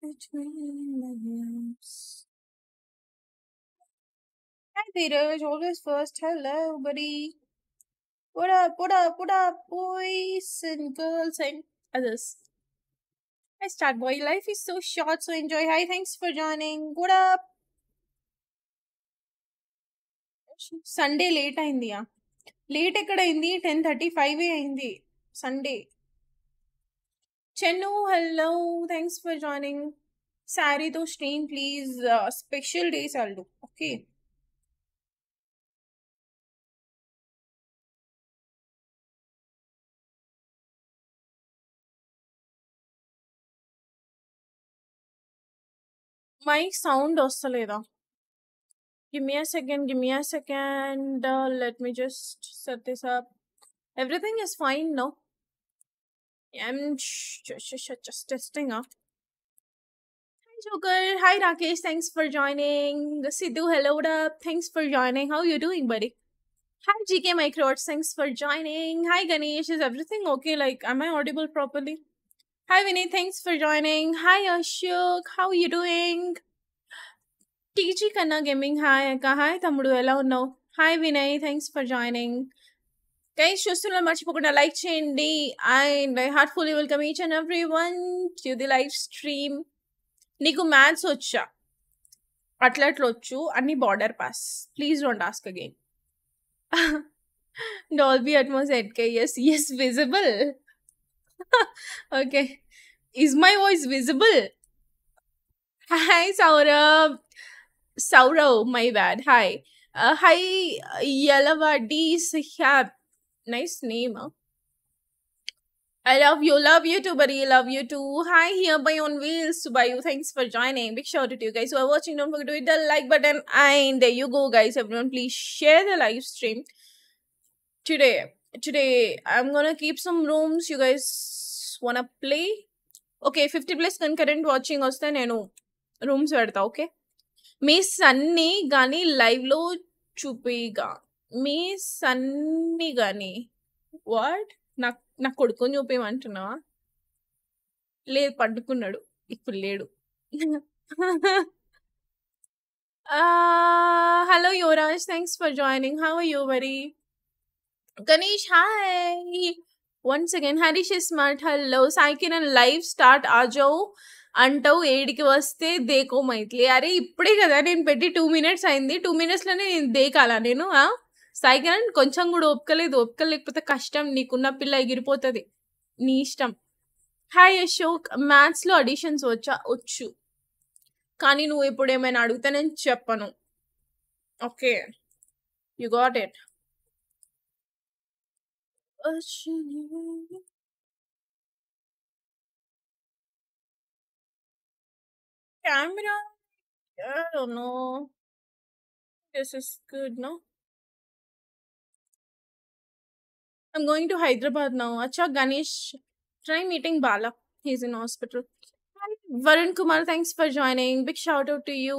Between the lips. Hi, Dheeraj. Always first. Hello, buddy. What up, boys and girls and others. I start, boy. Life is so short, so enjoy. Hi, thanks for joining. What up? Sunday late aindi ya. Late ekkada aindi 10:35 aindi Sunday. Chenu, hello. Thanks for joining. Sari to stream, please. Special days I'll do. Okay. My sound oscillata. Give me a second. Give me a second. Let me just set this up. Everything is fine now. I'm just testing out. Hi Joker, hi Rakesh, thanks for joining. Sidhu, hello up, thanks for joining. How you doing, buddy? Hi GK Microarts, thanks for joining. Hi Ganesh, is everything okay? Like, am I audible properly? Hi Vinay, thanks for joining. Hi Ashok, how you doing? TG Kanna Gaming, hi Eka, hi Thammudu, hello no. Hi Vinay, thanks for joining. Guys, Shusula Machipokana, like Chendi, and I heartfully welcome each and everyone to the live stream. Niku maths ocha. Atlet lochu, any border pass. Please don't ask again. Dolby Atmos 8K, yes, visible. Okay. Is my voice visible? Hi, Saurabh. Saurabh, my bad. Hi. Hi, Yalavadi Sahab. Nice name, huh? I love you too, buddy. Love you too. Hi, here by on wheels, Subayu. Thanks for joining. Big shout out to you guys who are watching. Don't forget to hit the like button. And there you go, guys. Everyone, please share the live stream. Today, I'm gonna keep some rooms. You guys wanna play? Okay, 50+ concurrent watching. Also, no rooms. Okay. Me sunny gani live lo chupega. Me sunny gani. What? Na kodukon chupi antunava. Ledu padukunnadu. Ippudu ledu. Hello Yoraj, thanks for joining. How are you, buddy? Ganesh, hi. Once again, Harish is smart. Hello. Sai Kiran live start aajao. Antau 8 ki vaste dekho Mythili. Are ippade kada nenu petti 2 minutes ayindi. 2 minutes lane dekala nenu ha. Saikiran కొంచెం కూడా ఒప్పుకోలేకపోతే కష్టం నీకున్న పిల్ల ఎగిరిపోతుంది నీ ఇష్టం hi Ashok మ్యాథ్స్లో additions వచ్చు కానీ నువ్వు ఇప్పుడు ఏమైనా అడిగితే నేను చెప్పను okay you got it camera I don't know this is good no I'm going to Hyderabad now. Acha Ganesh, try meeting Bala. He's in hospital. Hi, Varun Kumar. Thanks for joining. Big shout out to you.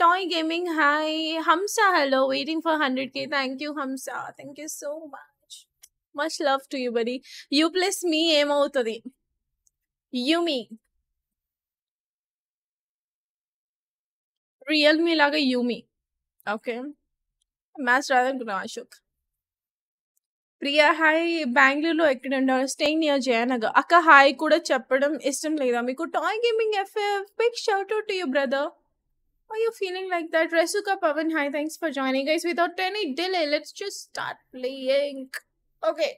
Toy Gaming. Hi, Hamsa. Hello. Waiting for 100K. Thank you, Hamsa. Thank you so much. Much love to you, buddy. You plus me, Emoutadi. You me. Real me laga you me. Okay. Mass rather than Ashok. Priya, hi. Bangalore lo staying near Jayanagar. Akka hi kuda cheppadam istam ledha. Meeku Toy Gaming FF. Big shout out to you, brother. Are you feeling like that? Resuka Pavan, hi. Thanks for joining, guys. Without any delay, let's just start playing. Okay.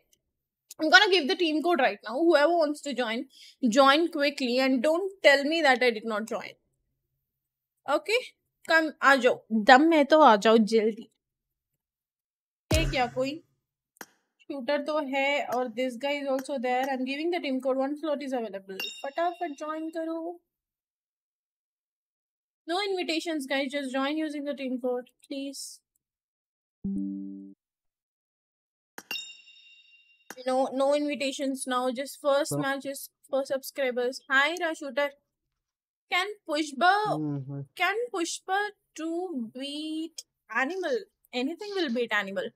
I'm gonna give the team code right now. Whoever wants to join, join quickly and don't tell me that I did not join. Okay? Come, aajao. Dam hai to aajao jaldi. Hey, kya koi? Shooter to hai, or this guy is also there. I'm giving the team code. One slot is available. Fatafat join karo. No invitations, guys. Just join using the team code, please. No invitations now. Just first matches for subscribers. Hi, Rashuter. Can Pushpa 2 beat Animal? Anything will beat Animal.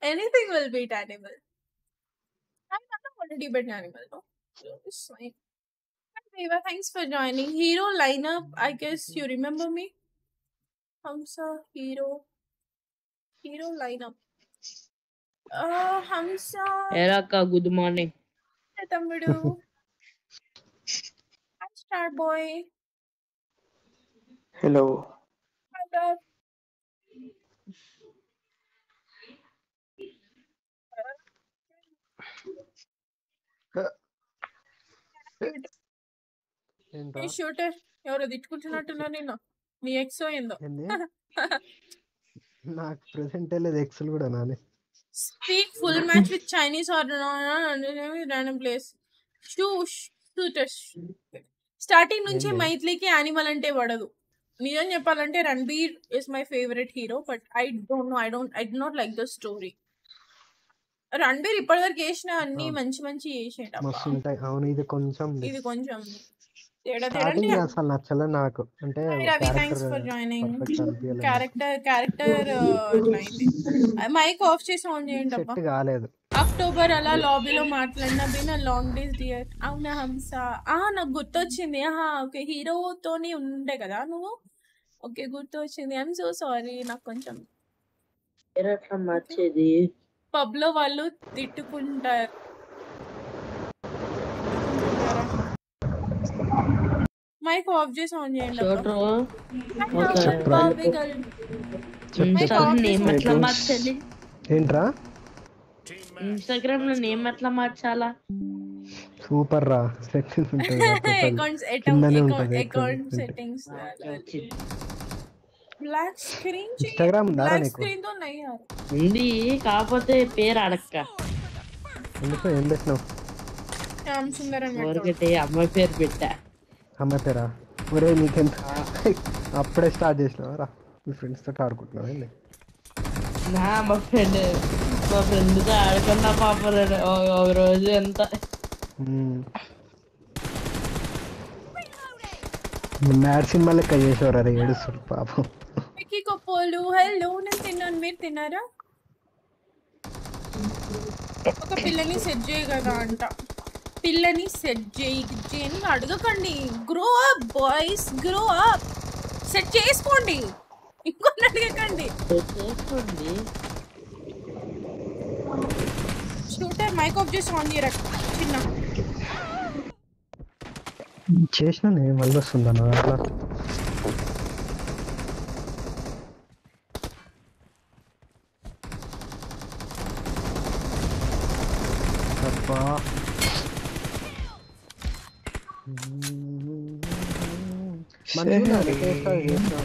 Anything will beat Animal. I'm not already beat Animal, no? It's fine. Hi, Deva. Thanks for joining. Hero lineup. I guess you remember me. Hamsa, Hero. Hero lineup. Hamsa. Eraka, good morning. Hi, Tambudu. Hi, Starboy. Hello. Hi, Dad. Hey, Shooter. You're a little bit exo. Speak full match with Chinese or random place. Shoosh, shooters. Starting nunchi Maithili ki Animal ante vadadu. Nijan cheppalante Ranbir is my favorite hero, but I don't know. I do not like the story. Ranbir ippadavaraku chesina anni manchi manchi chesina. Mastu untayi. Avunu idi koncham. Starting asalu nachala naaku. Ante Ravi, thanks for joining. Character mic off chesi on cheyandi appa. Set kaaledu. October ala lobby lo maatladna bina long days dear. Avuna Hamsa. Naaku gurtochindi. Okay, hero toni unde kada nuvu. Okay, gurtochindi. I'm so sorry. Naaku koncham era atla marchedi. Pub lo vallu tittukuntaru. Mic off just on your laptop. Instagram name atla marchala. Super ra. Account settings. Black screen. Instagram black screen to nahi yaar. Hindi kaapothe pair adakka. Endho end now. Am sundaram netto. Orke te amma pair betta. I'm not sure what I'm doing. Pillani said Jane adugakandi. Grow up, boys, grow up. Set cheskondi. Ikkonna adugakandi. Cheskondi. Shooter mic off just on here chinna. Chesnane mallu sundana atla. Appa I don't know.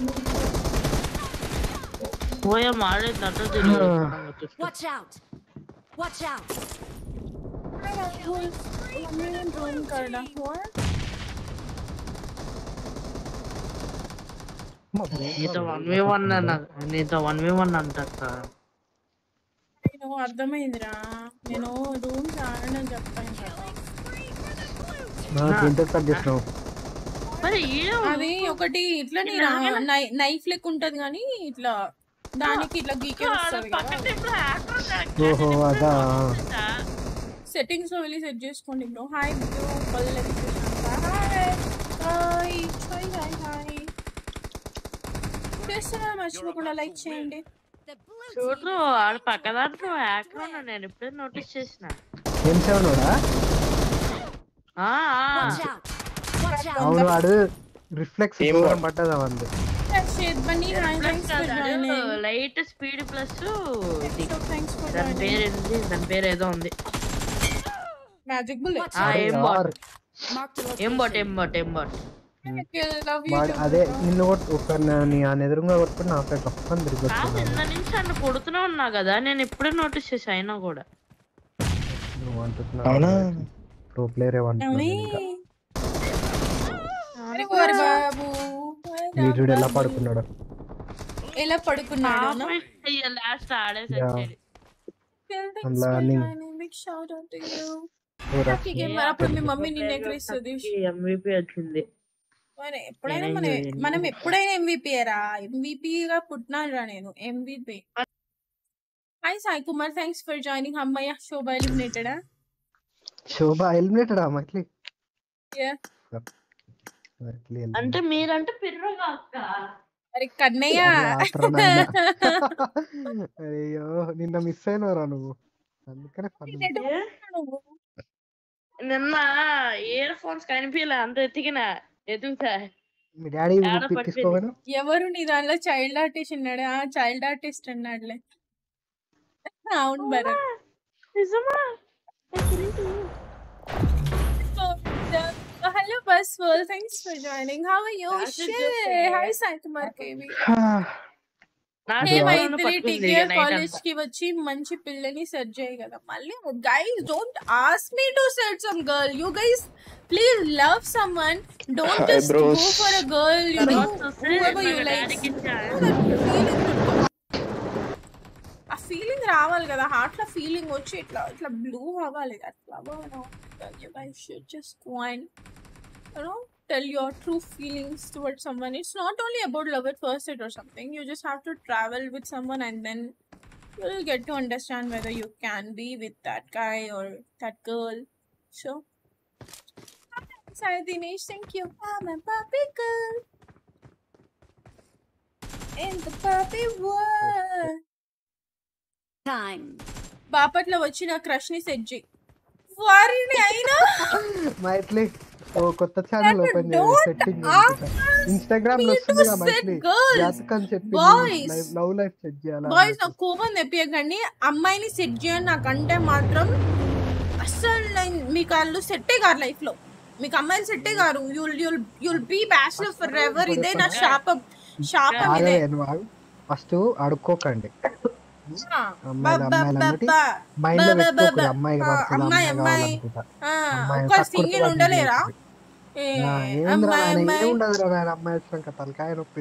అంటే ఓయ్ మారే నట్టు తినరు watch out watch out. I don't drone card. What? It's a one v one. I know. Ardhamindra. You know, drones are not jumping. But you. Adi, okati itla ni ra. Knife le kunta gani itla. Dani ki itla geeker. Oh, ada. Settings లో వెళ్ళి set చేసుకోండి bro. Hi bro కొల్లకి చేశాను. Hi hi hi hi hi చేస్తున్నా మర్చిపోకుండా like చేయండి. చూడు ఆడు పక్కదాంట్లో యాక్రోన్ నేను ఇప్పుడే నోటీస్ చేసిన. M7 లోడా? ఆ అవును వాడు రిఫ్లెక్స్ ప్రోగ్రామ్ పట్టదా వంద షేడ్ బని రైస్ లైట్ స్పీడ్ ప్లస్ దాని పేరు ఏంది దాని పేరు ఏదో ఉంది మ్యాజిక్ బుల్లెట్ ఆ ఎంబాట్ వాడు అదే నిన్ను ఒకరిని ఆ ఎదురుగా కొట్టుకుని నాపై గొప్పని తిరిగి నిన్న నుంచి అన్న కొడుతూనే ఉన్నా కదా నేను ఇప్పుడే నోటీస్ చేసి అయినా కూడా నువ్వు అంటున్నావు ప్రో ప్లేయర్ ఏమంటున్నావు ఇంకా అనుకోరు బాబు వీడు ఎలా పడుకున్నాడు లాస్ట్ ఆడేసచ్చాడు అలా big shout out to you okay gamer అప్పుడు మీ మమ్మీ నిన్నే క్రీస్తది MVP వచ్చింది మరి ఎప్పుడైనా మనం ఎప్పుడైనా MVP రా MVP గా పుట్టినాను రా నేను MVP. Hi Sai Kumar, thanks for joining. Hammaya Shobha eliminated. Shobha eliminated amatli. Yeah. అంటే మీరంటే పిర్రగా అక్క అరే కన్నయ్య అయ్యో నిన్న మిస్ అయినరా నువ్వు అందుకనే నిన్న ఇయర్ ఫోన్స్ కనిపిలే అంత ఎత్తికినా ఎదుగుతా మీ డాడీ తీసుకోవను ఎవరు నీ దానిలో చైల్డ్ ఆర్టిస్ట్ అన్నాడు. ఆ చైల్డ్ ఆర్టిస్ట్ అన్నాడులే అవును భరత్ నిజమా hello bus world, thanks for joining. How are you? Hi Sai Kumar KB. Hey Mythili TK college ki vachi manchi pillani search cheyi kada malli guys don't ask me to search some girl. You guys please love someone, don't just go for a girl you know whoever you like. A feeling రావాలి కదా heart la feeling వచ్చి itla itla blue avali atla bano you guys should just go and you know tell your true feelings towards someone. It's not only about love at first sight or something. You just have to travel with someone and then you'll get to understand whether you can be with that guy or that girl. So Sai Dinesh, thank you. I'm a puppy girl in the puppy world. Time Bapatla వచ్చి నా crush ని set చేయి వారిని అయినా మైట్లీ ఓ కొత్త channel open చేసి సెట్టింగ్ Instagram లో వస్తుందిగా మైట్లీ యాసకం సెట్టింగ్ లవ్ లైఫ్ సెట్ చేయాలా బాయ్స్ నా కోపం తెప్పియకండి అమ్మాయిని సెట్ చేయను నాకంటే మాత్రం అసలు మీకు అల్లు సెట్టే గారు లైఫ్ లో మీకు అమ్మాయిలు సెట్టే గారు you'll be bachelor forever. ఇదే నా శాపం శాపం ఇదే ఫస్ట్ అడుక్కోకండి సింగిల్ ఉండలేరా తలకాయ నొప్పి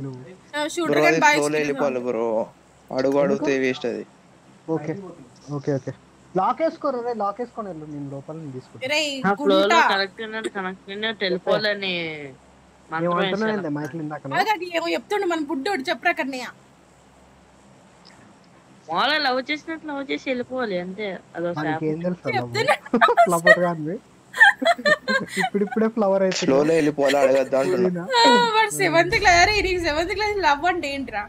అడుగు అడుగుతే వేస్ట్ అది ఓకే ఓకే ఓకే లాక్ వేసుకోరు లాక్ వేసుకొని వెళ్ళు నేను లోపల తీసుకుంటాను మన బుడ్డోడు చెప్పరా కన్నయ్య మాల లవ్ చేసినట్లు లవ్ చేసి వెళ్ళిపోవాలి అంతే అదో ఫ్లవర్ గాని ఇప్పుడిప్పుడే ఫ్లవర్ అయితే స్లోలీ వెళ్ళిపోవాలి అడగద్దు అంటున్నా వాడు 7th క్లాస్ అరే ఇది 7th క్లాస్ లవ్ అంటే ఏంట్రా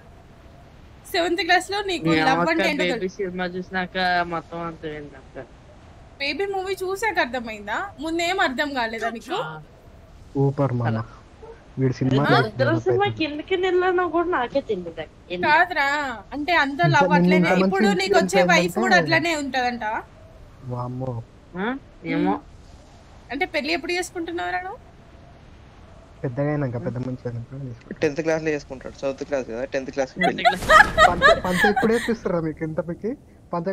7th క్లాస్ లో నీకు లవ్ అంటే ఏంటో బేబీ సినిమా చూసినాక మొత్తం అంతే ఏంటక్క బేబీ మూవీ చూసాక అర్థమైందా ముందేం అర్థం కాలేదా నీకు సూపర్ మామ వీడి సినిమా సినిమా కిందకి వెళ్ళాను కూడా నాకే తెలియదు కాదురా అంటే అందరూ లవ్ అట్లనే ఇప్పుడు నీకు వచ్చే వైఫ్ కూడా అట్లనే ఉంటదంట వామ్మో ఏమో అంటే పెళ్లి ఎప్పుడు చేసుకుంటున్నావురా నువ్వు పెద్దగాయినాక పెద్ద మంచిగా 10th క్లాస్ లో చేసుకుంటాడు 7th క్లాస్ కదా 10th క్లాస్ కి పెళ్లి పంత ఇప్పుడే చూస్తారా మీకు ఎంత పకి పంత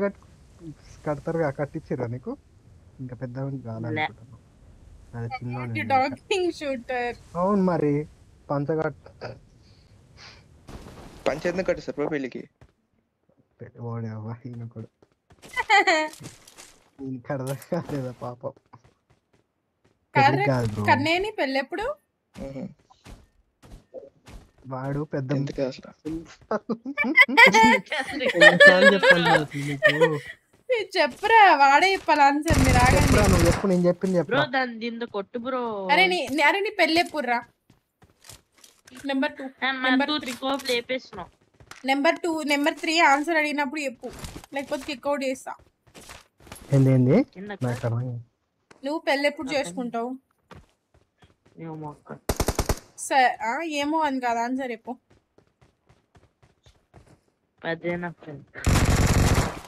కడతారుగా కట్టించారా నీకు ఇంకా పెద్దవాడిని కావాలనుకుంటున్నాను అది డాకింగ్ షూటర్ అవును మరి పంచ కట్టు సార్ పెళ్ళికి పాపం కన్నేని పెళ్ళెప్పుడు వాడు పెద్ద చెప్పరా వాడే పలాన్స్ అని రాగండి బ్రో నువ్వు చెప్పు నేను చెప్పింది చెప్పు బ్రో దాని దింద కొట్టు బ్రో అరే నీ పెళ్ళేపురా నంబర్ 2 నంబర్ 3 కో ప్లేపేసను నంబర్ 2 నంబర్ 3 ఆన్సర్ అడిగినప్పుడు చెప్పు లేకపోతే కిక్ అవుట్ చేస్తా ఏందేంది నువ్వు పెళ్ళేపుడు చేసుకుంటావు ఏమో అక్క సరే ఆ ఏమో అని కాదు ఆన్సర్ చెప్పు పదేనా ఫ్రెండ్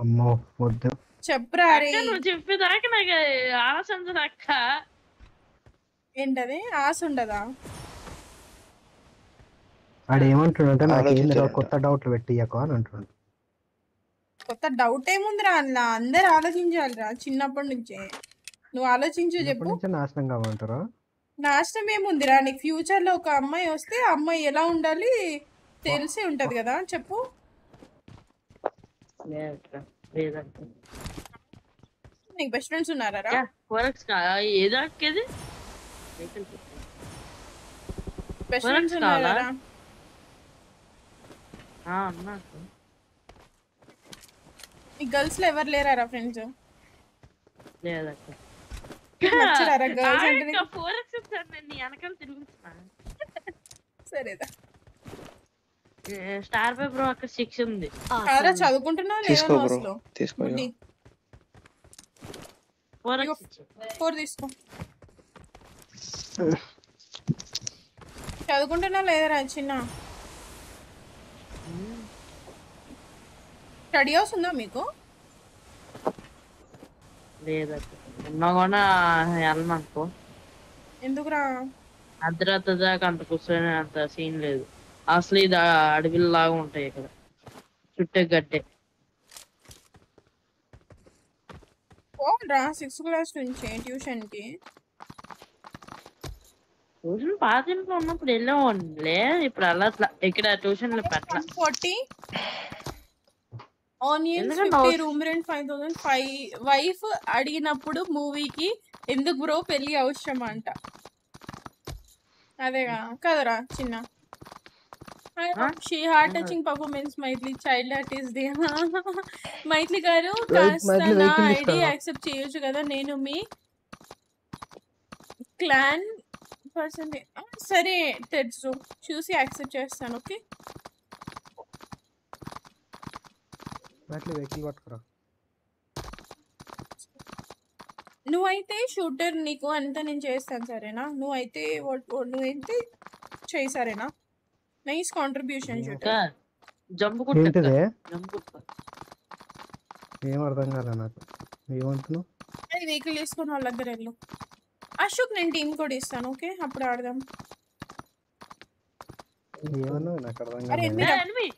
అమ్మో వద్దు చెప్పురా రే నువ్వు చెప్పేదాకా నాకు ఆశ ఉండదు అక్క ఏంటది ఆశ ఉండదా వాడు ఏమంటున్నాడంటే నాకు ఏందో కొత్త డౌట్లు పెట్టియకో అని అంటున్నాడు కొత్త డౌట్ ఏముందిరా అన్న అందరూ ఆలోచించాలిరా చిన్నప్పటి నుంచే నువ్వు ఆలోచించు చెప్పు కొంచెం నాశనం కావాలంటారా నాశనం ఏముందిరా నీకు ఫ్యూచర్ లో ఒక అమ్మాయి వస్తే ఆ అమ్మాయి ఎలా ఉండాలి తెలిసి ఉంటది కదా చెప్పు నీకు బెస్ట్ ఫ్రెండ్స్ ఉన్నారా నీకు గర్ల్స్ లో ఎవరు లేరారా ఫ్రెండ్స్ సరేదా స్టార్ పే బ్రో అక్కడ 6 ఉంది ఆరా చదువుకుంటున్నావు లేదో అసలు తీసుకో బ్రో ఫోర్ తీసుకో చదువుకుంటున్నావు లేదరా చిన్న స్టడీ హౌస్ ఉందా మీకు లేదక్క ఉన్నాగోనా అల్మనుకో ఎందుకురా అద్రత దాకా అంత కూర్చొని అంత సీన్ లేదు అసలు ఇది అడవిలాగా ఉంటాయి ఇక్కడ చుట్టే గడ్డే సిక్స్త్ క్లాస్ నుంచి ట్యూషన్ కి ట్యూషన్ పాత ఇంట్లో ఉన్నప్పుడు వెళ్ళేవాడిలే ఇప్పుడు అలా ఇక్కడ ట్యూషన్ వైఫ్ అడిగినప్పుడు మూవీకి ఎందుకు బ్రో పెళ్లి అవసరం అంట అదేగా కదరా చిన్న she heart touching performance Mythili child artist de Mythili garu castana id accept cheyochu kada nenu me clan person sare tetsu choose accept chestanu okay Mythili vehicle patkara nu aithe shooter niku anta nen chestan sarena nu aithe nu ente chey sarena nice contribution shooter jump kutta jump kutta em ardham kada naaku em antunnu I vehicle iskona allagare ellu ashok nen team code istanu okay appudu aadadam evano naaku ardham kada are enemy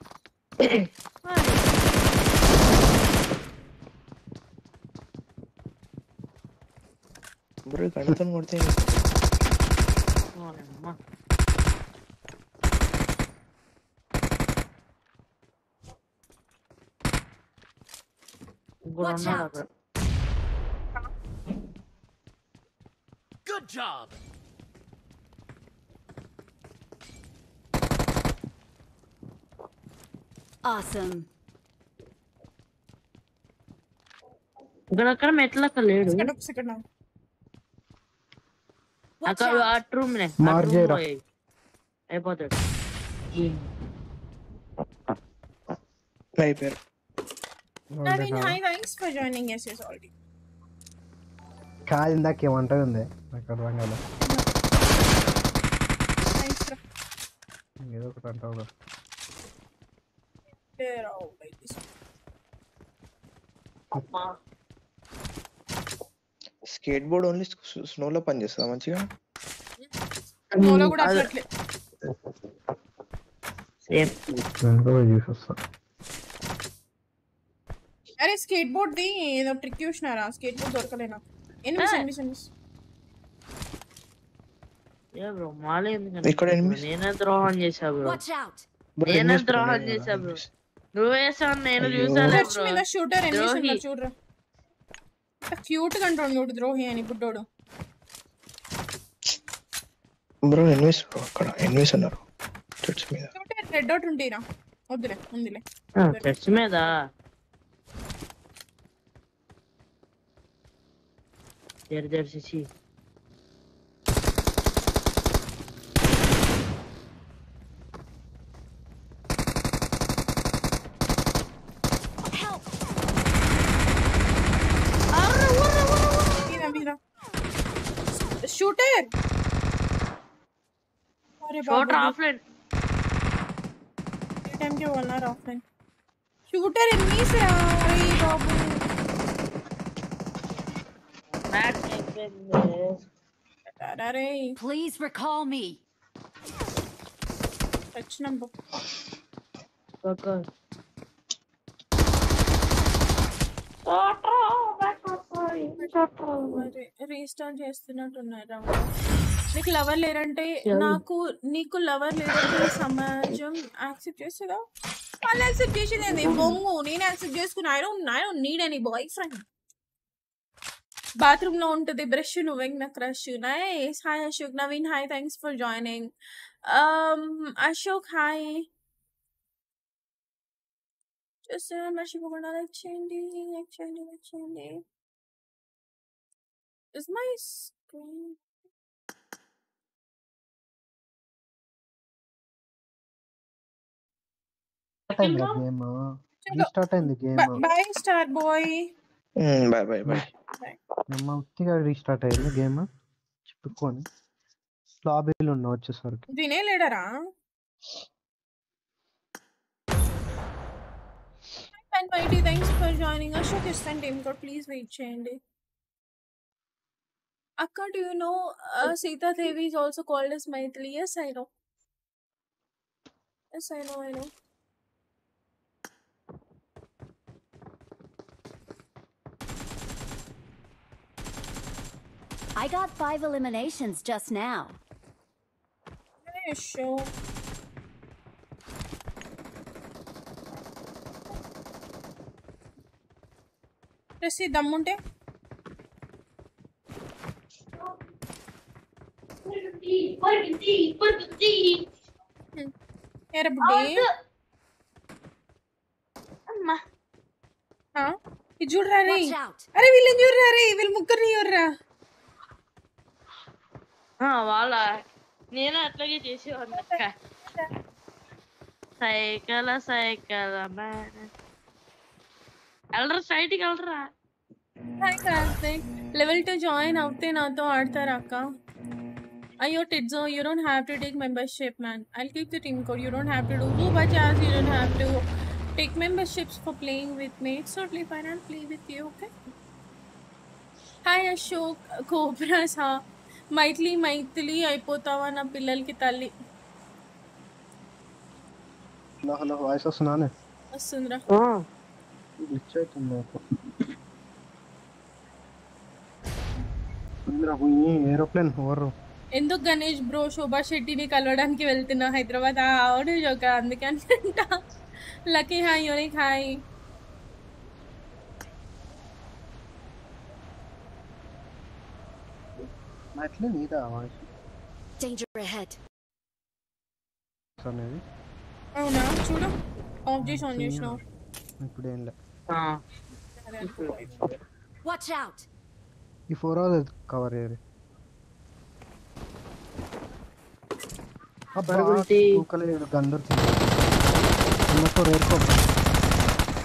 bro kanathan kodthe amma Watch out. Good job. Awesome. Ganakkar metla kaledu. Second now. Akka art room ne. Marje ra. Aipotadu. Sniper. Naveen, hi, thanks for joining us as already. Kaal indake vanta unde. Nakarvangala. Thanks. Yedo kantavlo. There all like this. Amma. Skateboard only snow lo pan chestha manchiga. Snow lo kuda atlatle. Same. Nando use chestha. అరే skateboard the edo trick usnara skateboard dorkalena enemies enemies yeah bro male endukante ikkada enemies nena droham chesa bro watch out nena droham chesa bro nuvesan nenu chusala bro mina shooter enemies unna chudra cute control note drohi ani buddodu bro enemies bro akkada enemies annaru touch me shooter red dot undina odule undile ah touch me da there CC help arre warre mira shooter are shooter offline ye time ke bolna offline shooter enemies are babu please recall me. Touch number. Go. Restart చేస్తున్నట్టున్నారా? నీకు lover లేరంటే నాకు నీకు lover లేరంటే సమాజం accept చేస్తదా? వాళ్ళు accept చేసేదేంది? బొంగు నేను accept చేసుకున్నా I don't need any boyfriend. Bathroom lo untadi brush nuveng na crush nice hi Ashok Naveen hi thanks for joining Ashok hi just mashipogana like changing is my screen restart the game bye star boy bye நம்ம ఉత్తిగా restart అయ్యింది game చిక్కుకొని లాబీలో ఉన్న వచ్చేసరికి దీనే లేడరా పన్ వైటి థాంక్స్ ఫర్ జాయినింగ్ అశోక్ ఇస్టన్ టీమ్ కోడ్ ప్లీజ్ వెయిట్ చేయండి అక్క do you know Sita Devi is also called as Maithili yes I know I got 5 eliminations just now. Hey, show. Press the dammunte. Put the D. Here, buddy. Amma. Huh? He jud raha nahi. Arey villain jud raha nahi. Will mukkar nahi ho raha. వాళ్ళ నేను అట్లాగే చేసేవాడిని cycle వెళ్ళరా సైట్కి వెళ్ళరా level 2 join అవుతే నాతో ఆడతారా అక్క అయ్యో టిడ్జో you don't have to take membership man I'll keep the team code you don't have to do too much as you don't have to take memberships for playing with me it's totally fine I'll play with you okay hi Ashok cobras హా మైథిలి అయిపోతావా నా పిల్లలకి తల్లి hello voice వస్తున్నానే వస్తుందిరా aeroplane ఎందుకు Ganesh bro శోభా శెట్టిని కలవడానికి వెళ్తున్నా హైదరాబాద్ ఆడు జోక అందుకే అంట lucky hi unique hi Danger ahead. Sorry. Oh no, చూడు. Object on you now. ఇప్పుడేం లే. ఆ. Watch out. ఈ 4 hours కవర్ చేయరే. ఆ బరగుంటి కుక్కలే గందర్ తి. నాకు రేర్ కో.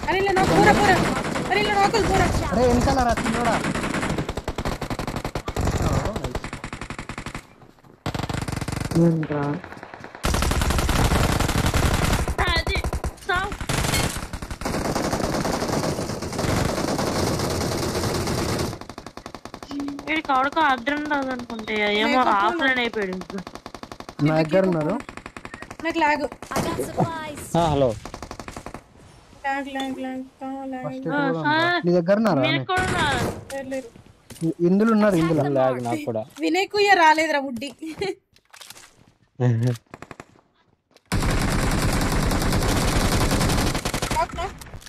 అరే లే నా పూరా. అరే లే నాకల్ పూరా. అరే ఎంతలా రా తినోడా. ఏంట్రా అది సౌ ఏ కొడుకు అద్రం రాదు అనుకుంటే ఏమో ఆఫ్లైన్ అయిపోయాడు నా దగ్గర ఉన్నారు నాకు లాగ్ హలో lag कहाँ lag हाँ निजा करना रहा मेरे को ना ले लो इंदुल ना इंदुल lag ना पड़ा विनय को ये राले दरा बुड्डी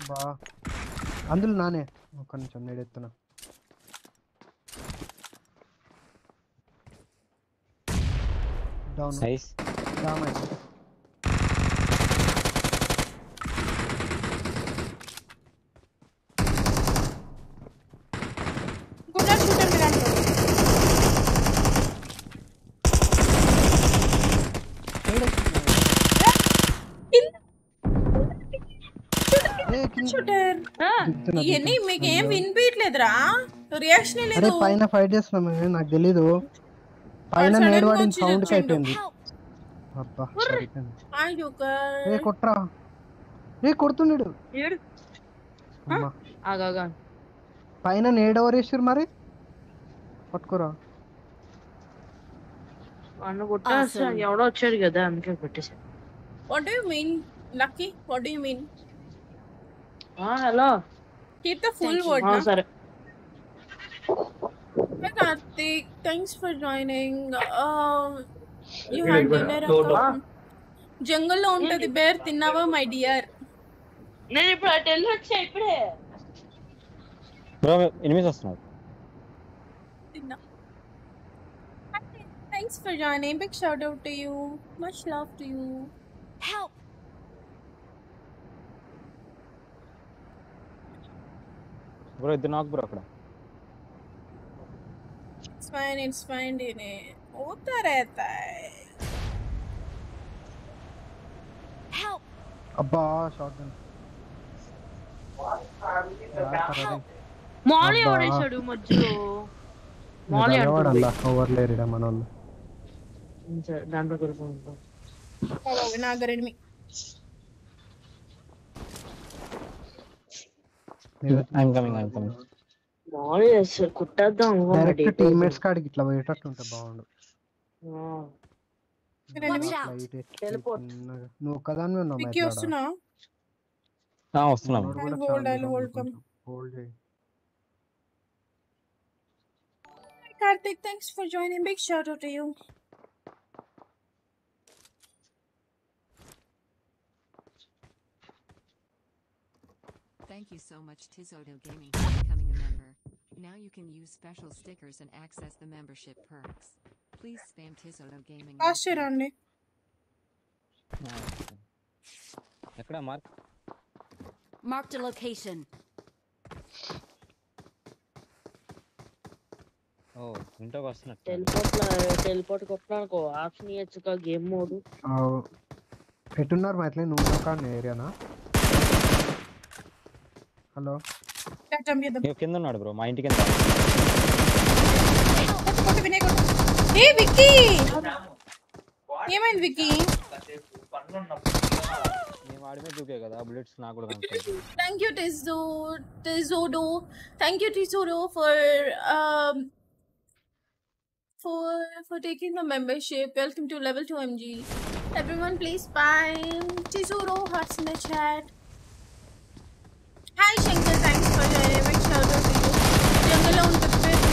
बाह अंदुल नाने ओके ना चम्मच डेट तो ना down nice damage ये नहीं मैं क्या win beat लेता रहा reaction लेता अरे पाइना fighters ना मैं ना गली दो पाइना मेरे वाले sound का इतने अब्बा आई जोकर ये कोट्रा ये कोट्टू नहीं दो येर हाँ आगा आगा पाइना नेड और रेशर मारे पट कोरा अन्ना कोट्टा ऐसा यार और चल गया था हम क्या करते थे What do you mean lucky What do you mean हाँ hello keep the full word हाँ सर मैं Karthik thanks for joining you had dinner at jungle on the bear तिन्नावा my dear नहीं पर टेल्लो अच्छा इपढ़े ब्रो इनमें सस्ता तिन्ना thanks for joining big shout out to you much love to you help bro idhu naak bro akada it's fine dene hota rehta hai help abba shotgun molly odisadu majjo molly odalla cover le irida manallu dandu korupunda hello vinagar enemy I'm coming. Morris, kuttadam. Direct teammates card gitla boy. Ita tunta bound. No. Teleport. No kadan me no. Picky osuna. Na osuna. Hold, I'll hold come. Hold. Karthik, thanks for joining. Big shout out to you. Thank you so much Tizodo Gaming for becoming a member. Now you can use special stickers and access the membership perks. Please spam Tizodo Gaming. Ashir anni. Ekkada mark. Marked a location. Oh, into vastunna. Teleport koppananuko option ichuka game mode. Petunnaru matlane nunna ka area na. Hello. You can do not bro. My inti can. Hey Vicky. Hey man Vicky. ये वार्ड में दुखे का था bullets ना code करने. Thank you Tizodo. Thank you Tizodo for taking the membership. Welcome to level 2 MG. Everyone please spam Tizodo hearts in the chat. Hi Shankar, thanks for joining. Big shout out to you. Jungle on the bed.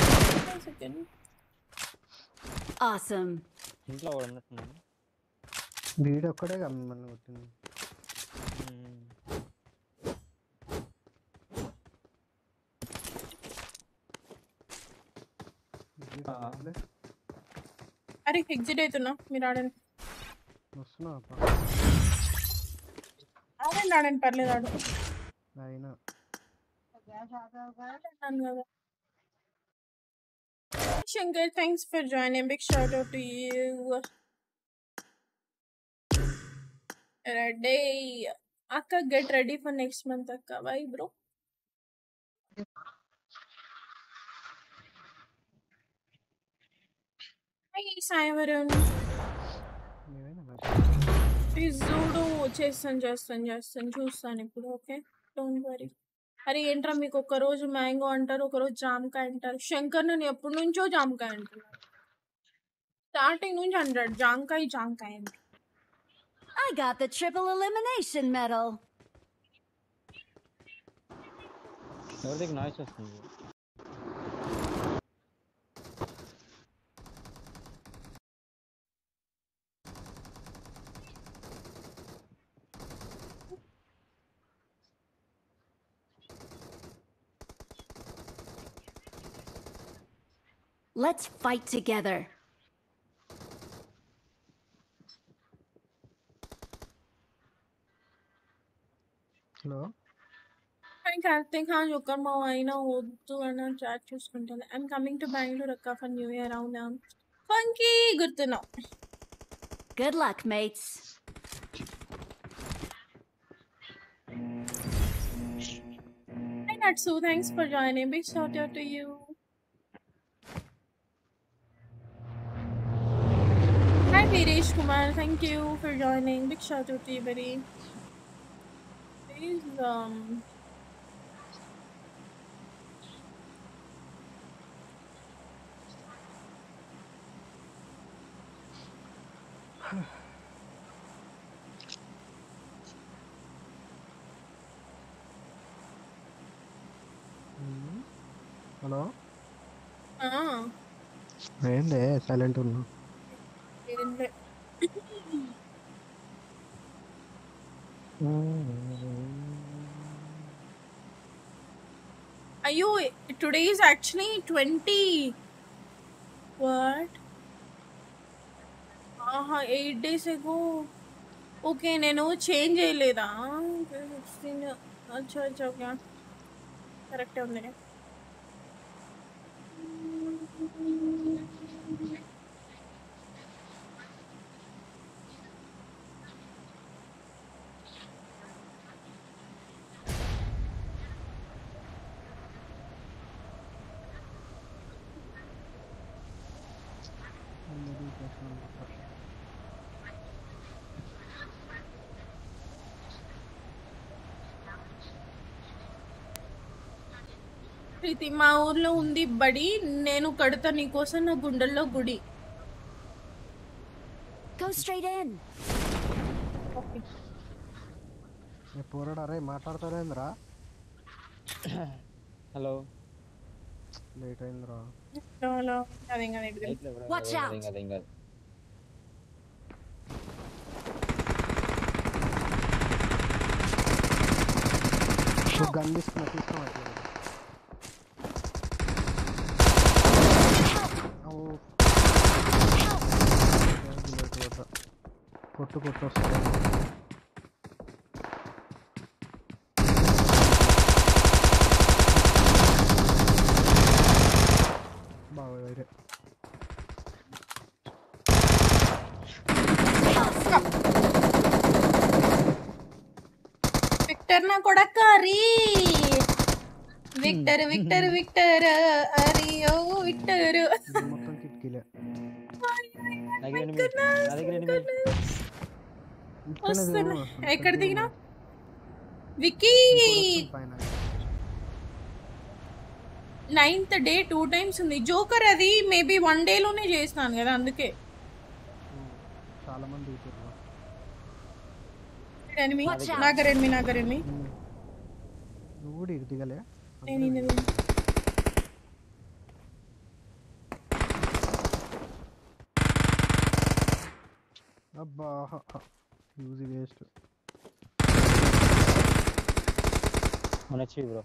One second. Awesome. Intla odanatna. Bead okkade gammanu gottundu. Are exit aytunna meer aadan. Vasna appa. आरे नारन परले दाडू नहीं ना Shankar thanks for joining big shot out to you ready आका get ready for next month तक का भाई bro hi साइवरन Please Zodo చేస్తాను చూస్తాను ఇప్పుడు ఓకే డోంట్ వరీ అరే ఏంట్రా మీకు ఒక రోజు మ్యాంగో అంటారు ఒక రోజు జామకాయ అంటారు శంకర్ నేను ఎప్పటి నుంచో జామకాయ అంటున్నాను స్టార్టింగ్ నుంచి 100 జామకాయ I got the triple elimination medal. Everything nice of me. Let's fight together. Hello? Hi Karthik, you can do chat. I'm coming to Bangalore for New Year round. Funky, good to know. Good luck, mates. Hi Natsu, thanks for joining. Big shout out to you. Viresh Kumar, thank you for joining. Big shout out to you, buddy. Please, Hello? Ah. I'm there, silent or no? Are you today is actually 20 what 8 days ago. Okay, no change correct. Priti, ma urlo undi badi nenu kadta nikosa na gundallo gudi. Go straight in. Okay. Ye porada re maatladtare indra. Hello. Late indra. No. Watch out. Help. Victor, Ario, Victor. My goodness. What's Vicky! 9th day 2 times. Joker adi maybe 1 day lone chestan kada anduke. Chaala mandi utarru. Enemy. Nagar enemy. Nuvvu irdigale. Abba, use waste. One achi bro.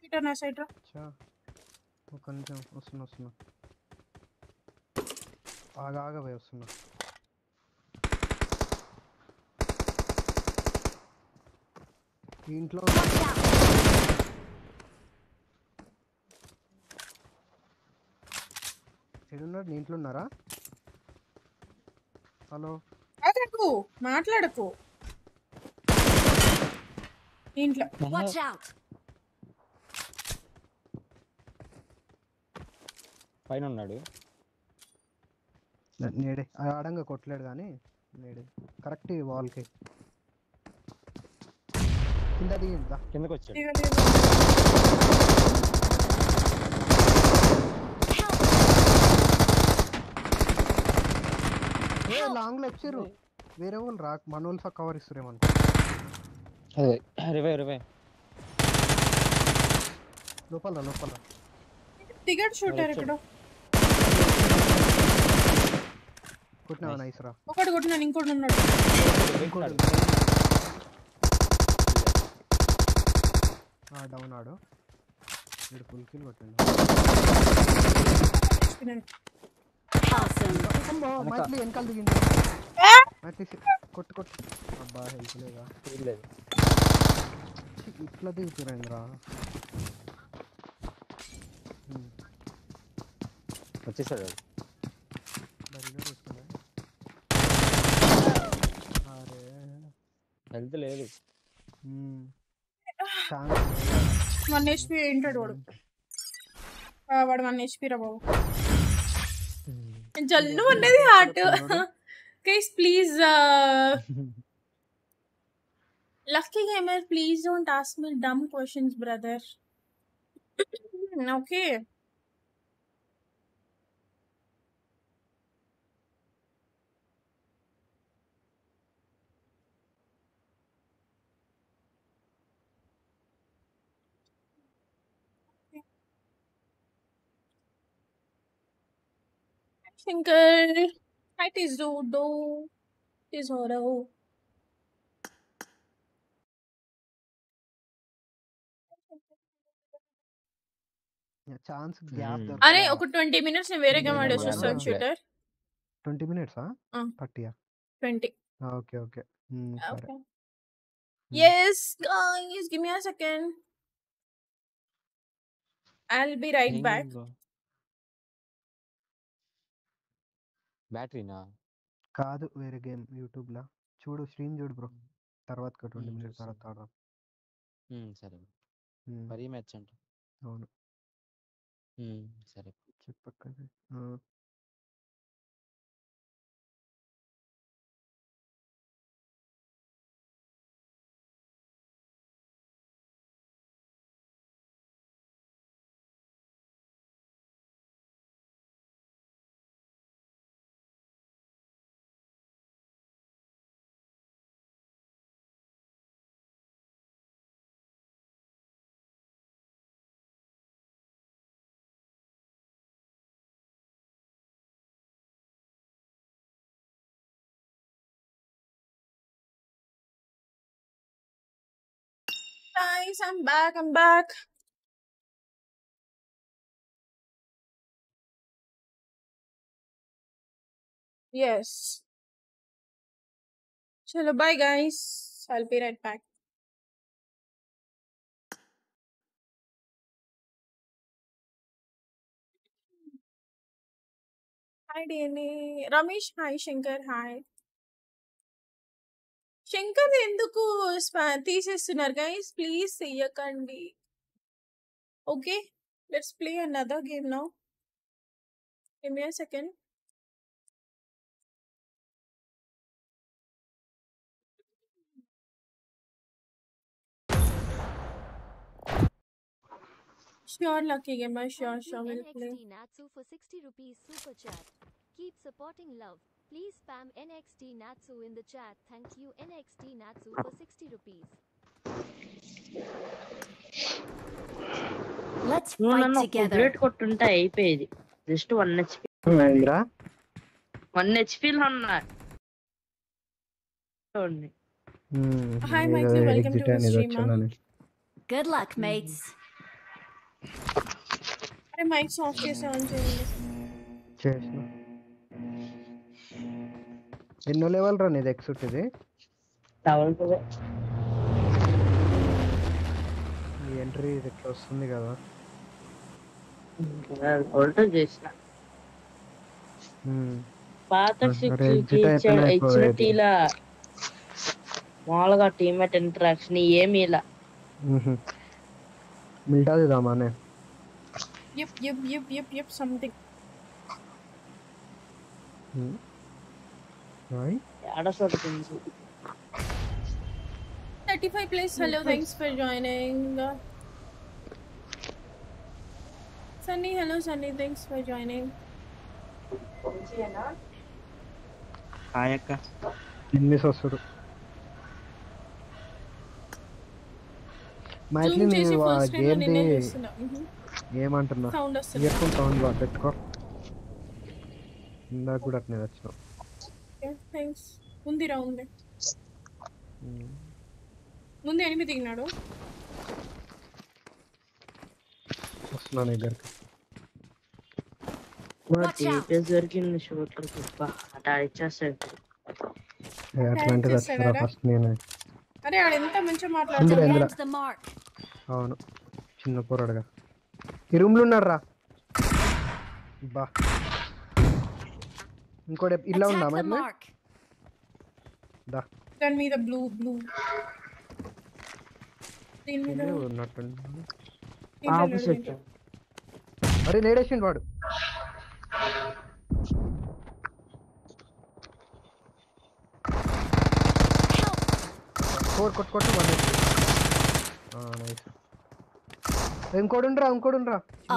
Peter na side ra. Acha. Wo kancha usna. Aaga bhai usna. Intlo. Edunnar intlo unnara. Hello. Matladako. Watch out. Fine on Nadu. Nede. Adanga Kotler Dani. Nede. Corrective walk. In the end, can the coach? Long lecture వేరే వాళ్ళు rock మనోల్ స cover ఇస్తురేమో అదే revive revive లోపల లోపల ticket shooter ఇక్కడ కొట్నా nice రా ఒకటి కొట్నా ఇంకొకటి ఉన్నాడు ఇంకొకటి ఆ డౌన్ ఆడు వీడు ఫుల్ కిల్ కొట్టాడు మైత్లీ ఎన్కల్ దిగింది మైత్లీ కొట్టు కొట్టు అబ్బా హెల్ప్ లేదా హెల్ప్ లేదు ఇట్లా దిగుతురండి రా వచ్చేసాడు బరిలో వస్తున్నా అరే హెల్త్ లేదు వన్ హెచ్పి ఎంటెడ్ వాడు వాడు వన్ హెచ్పి రా బాబు జల్లు ఉన్నది heart guys please lucky gamer please don't ask me dumb questions brother okay Single, it is do do, it is horror. Yeah, chance gap. अरे ओके 20 minutes ने वेरे क्या मारे उस सर्च शूटर. 20 minutes हाँ? पटिया. 20. Okay okay. Okay. Yes guys, give me a second. I'll be right back. Battery ना कादू वेरे game YouTube ला छोड़ो स्ट्रीम जोड़ ब्रो तरवात का 20 मिनट तरवात तारा सरे परी मैच चंट ओन सरे चेक पक्का है Guys, I'm back. I'm back. Yes. Chalo, bye, guys. I'll be right back. Hi, Dini. Ramesh, hi. Shankar, hi. Shankar enduku teesestunaru guys please seyakandi okay let's play another game now give me a second sure lucky gamer sure sure we'll play Natsu for 60 rupees super chat keep supporting love Please spam NXT Natsu in the chat. Thank you NXT Natsu for 60 rupees. Let's fight together. Great kotunta ipoyedi. Just 1 HP. Endra 1 HP lo unna. Hi Michael, welcome to the stream. Good luck mates. Are mics off chesa on cheyandi. Chesna. ఎన్నో level రా నిది X ఉంటది level కదా ఈ entry ఇది వస్తుంది కదా voltage చేస్తా పాత సిక్స్ ఇచ్చిన టీలా మామూలుగా టీమేట్ ఇంటరాక్షన్ ఏమీ ఇలా మిల్టా చేద్దామానే yup yup yup yup yup something Right. Yeah, that's what it is. 35 place. Hello, thanks for joining. Sunny, hello Sunny, thanks for joining. Ayaka. అవును చిన్న పోరాడగా ఈ రూమ్ లో ఉన్నారా బా ఇంకొక ఇల్ల ఉన్నా మరి దా దన్ మీ ద బ్లూ బ్లూ దీని మీద ఉన్నట్టుంది ఆపోజిట్ అరే నేడేషన్ వాడు four cut cut one nice ఇంకోడుండ్రా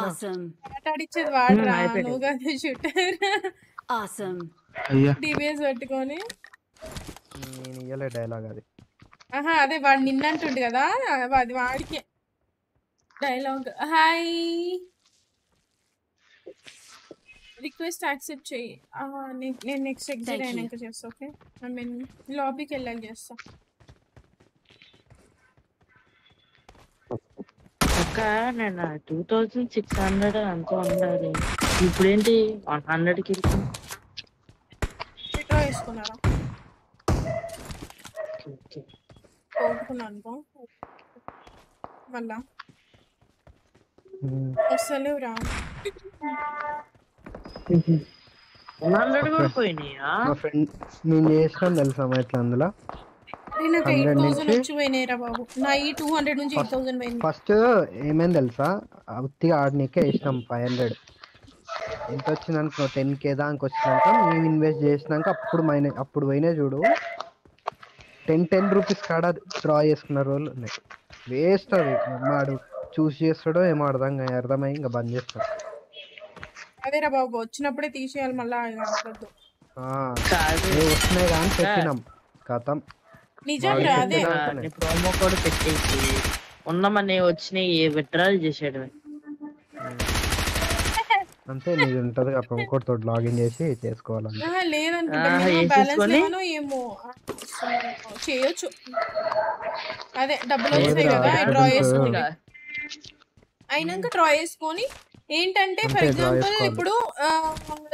awesome అటాడిచేది వాడరా నోగా షూటర్ awesome అయ్యా డిబేస్ పెట్టుకొని నేను ఇయలే డైలాగ్ అది ఆహా అదే వాడు నిన్న అంటుండు కదా అది వాడికే డైలాగ్ హై రిక్వెస్ట్ యాక్సెప్ట్ చేయి నేను నెక్స్ట్ ఎగ్జిట్ అయినాక చేస్తా ఓకే నేను లాబీకి వెళ్ళాలి చేస్తా నేను 2600 అనుకో ఉండాలి ఇప్పుడు ఏంటి 100 కి ట్రై చేసుకున్నారా ఓకే కొనుక్కున్నాను మళ్ళా అసలు రా 100 కూడా పోయినాయా నా ఫ్రెండ్ నేను చేస్తాను తెలుసా ఇట్లా అందులో నేను 8000 నుంచి వేనేరా బాబు నా 200 నుంచి 8000 వేనే ఫస్ట్ ఏమేం తెలుసా అత్తిగా ఆడనికే ఇష్టం 500 ఎంత వచ్చింది అనుకో 10k దానికి వచ్చినాక నేను ఇన్వెస్ట్ చేసినాక అప్పుడు వేనే చూడు 10 రూపాయస్ కాడ డ్రా చేసుకున్న రోజులు ఉన్నాయి వేస్ట్ అది మాడు చూస్ చేస్తాడో ఏమో అర్థమై ఇంకా బంద్ చేస్తాడు అదేరా బాబు వచ్చినప్పుడే తీసేయాలి మళ్ళా ఆగొద్దు ఆ కాదు వస్తున్నాయి గాని పెట్టినాం కతం నిజంగా అదే ని ప్రోమో కోడ్ పెట్టేసి ఉన్నమనే వచ్చని ఏ విత్డ్రాల్ చేసాడమే అంటే నేను ఉంటది ఆ ప్రోమో కోడ్ తో లాగిన్ చేసి చేసుకోవాలంట ఆ లేదంటే నేను బ్యాలెన్స్ లేనో ఏమో చేయొచ్చు అదే డబుల్ వస్తాయి కదా డ్రా చేసుకుంటా అయినాక డ్రా చేసుకొని ఏంటంటే ఫర్ ఎగ్జాంపుల్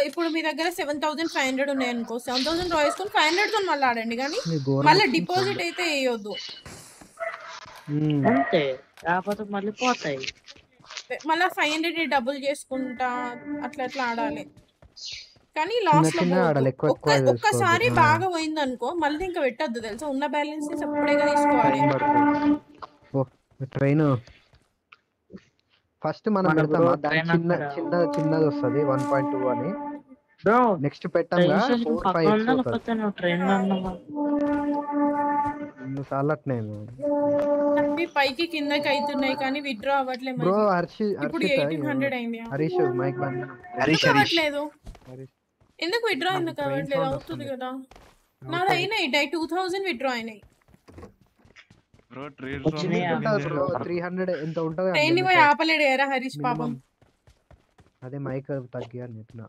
ఇప్పుడు మీ దగ్గర 7500 ఉన్నాయి అనుకో 7000 డ్రా చేసుకొని 500 తో మళ్ళీ ఆడండి కానీ మళ్ళీ డిపాజిట్ అయితే వేయొద్దు అంతే ఆపత మళ్ళీ పోతాయి మళ్ళీ 500 డబుల్ చేసుకుంటా అట్లా ఆడాలి కానీ లాస్ట్ లో ఒక్కసారి బాగా పోయింది అనుకో మళ్ళీ ఇంకా పెట్టద్దు తెలుసా ఉన్న బ్యాలెన్స్ సపరేట్ గా తీసుకోవాలి ట్రైన్ ఫస్ట్ మనం పెడతాం చిన్న చిన్న చిన్నది వస్తది 1.2 అని నెక్స్ట్ పెట్టంగా 4 5 ట్రైన్ అన్నమా ఇన్ని సాలట్నే అన్ని పైకి కిందకి ఐతున్నాయి కానీ విత్డ్రా అవ్వట్లే బ్రో హర్షి ఇప్పుడు 1800 అయ్యింది హరీష్ మైక్ బంద్ హరీష్ అవ్వట్లేదు ఎందుకు విత్డ్రా ఇన్న కావట్లేదు అవుతుంది కదా నాదైనా 2000 విత్డ్రా అయినాయి బ్రో ట్రేడ్ బ్రో 300 ఎంత ఉంటది ఎన్ని వై ఆపలేడు ఎరా హరీష్ పాపం అదే మైక్ తగ్గియా నిట్లా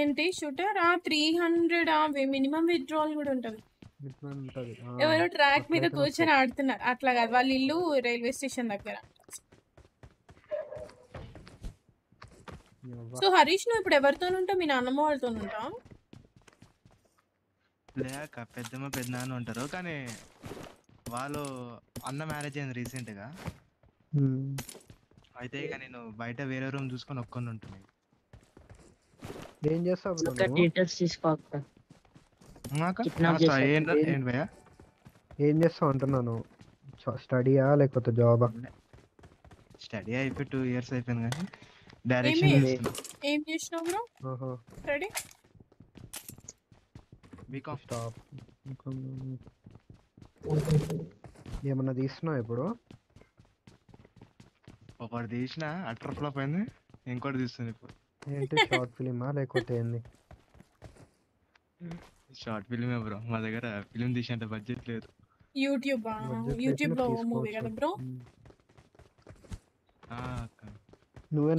ఏంటి షూటర్ ఆ 300 ఆ మినిమం విత్డ్రాల్ కూడా ఉంటది మినిమం ఉంటది ఎవరో ట్రాక్ మీద కూర్చొని ఆడుతున్నారు అట్లా కాదు వాళ్ళ ఇల్లు రైల్వే స్టేషన్ దగ్గర సో హరీష్ ను ఇప్పుడు ఎవరితో ఉంటా మీ నాన్నమ్మ వాళ్ళతో ఉంటా లేక పెద్దమ్మ పెద్ద నాన్న ఉంటారు కానీ వాళ్ళు అన్న మ్యారేజ్ అయింది రీసెంట్ గా అయితే ఇక నేను బయట వేరే రూమ్ చూసుకొని ఒక్కని ఉంటుంది ఏం చేస్తావు అంటున్నాను స్టడీయా లేకపోతే జాబా స్టడీ అయిపోయి 2 years అయిపోయింది కానీ డైరెక్షన్ బికామ్ స్టాప్ ఏమన్నా తీసినా ఇప్పుడు ఒకటి తీసినా అటర్ ఫ్లాప్ అయింది ఇంకోటి తీస్తుంది ఇప్పుడు ఏంటి షార్ట్ ఫిలిమా లేకపోతే ఏంది Short film hai bro. Ma daggara film teesante budget ledu. YouTube YouTube lo movie kada bro.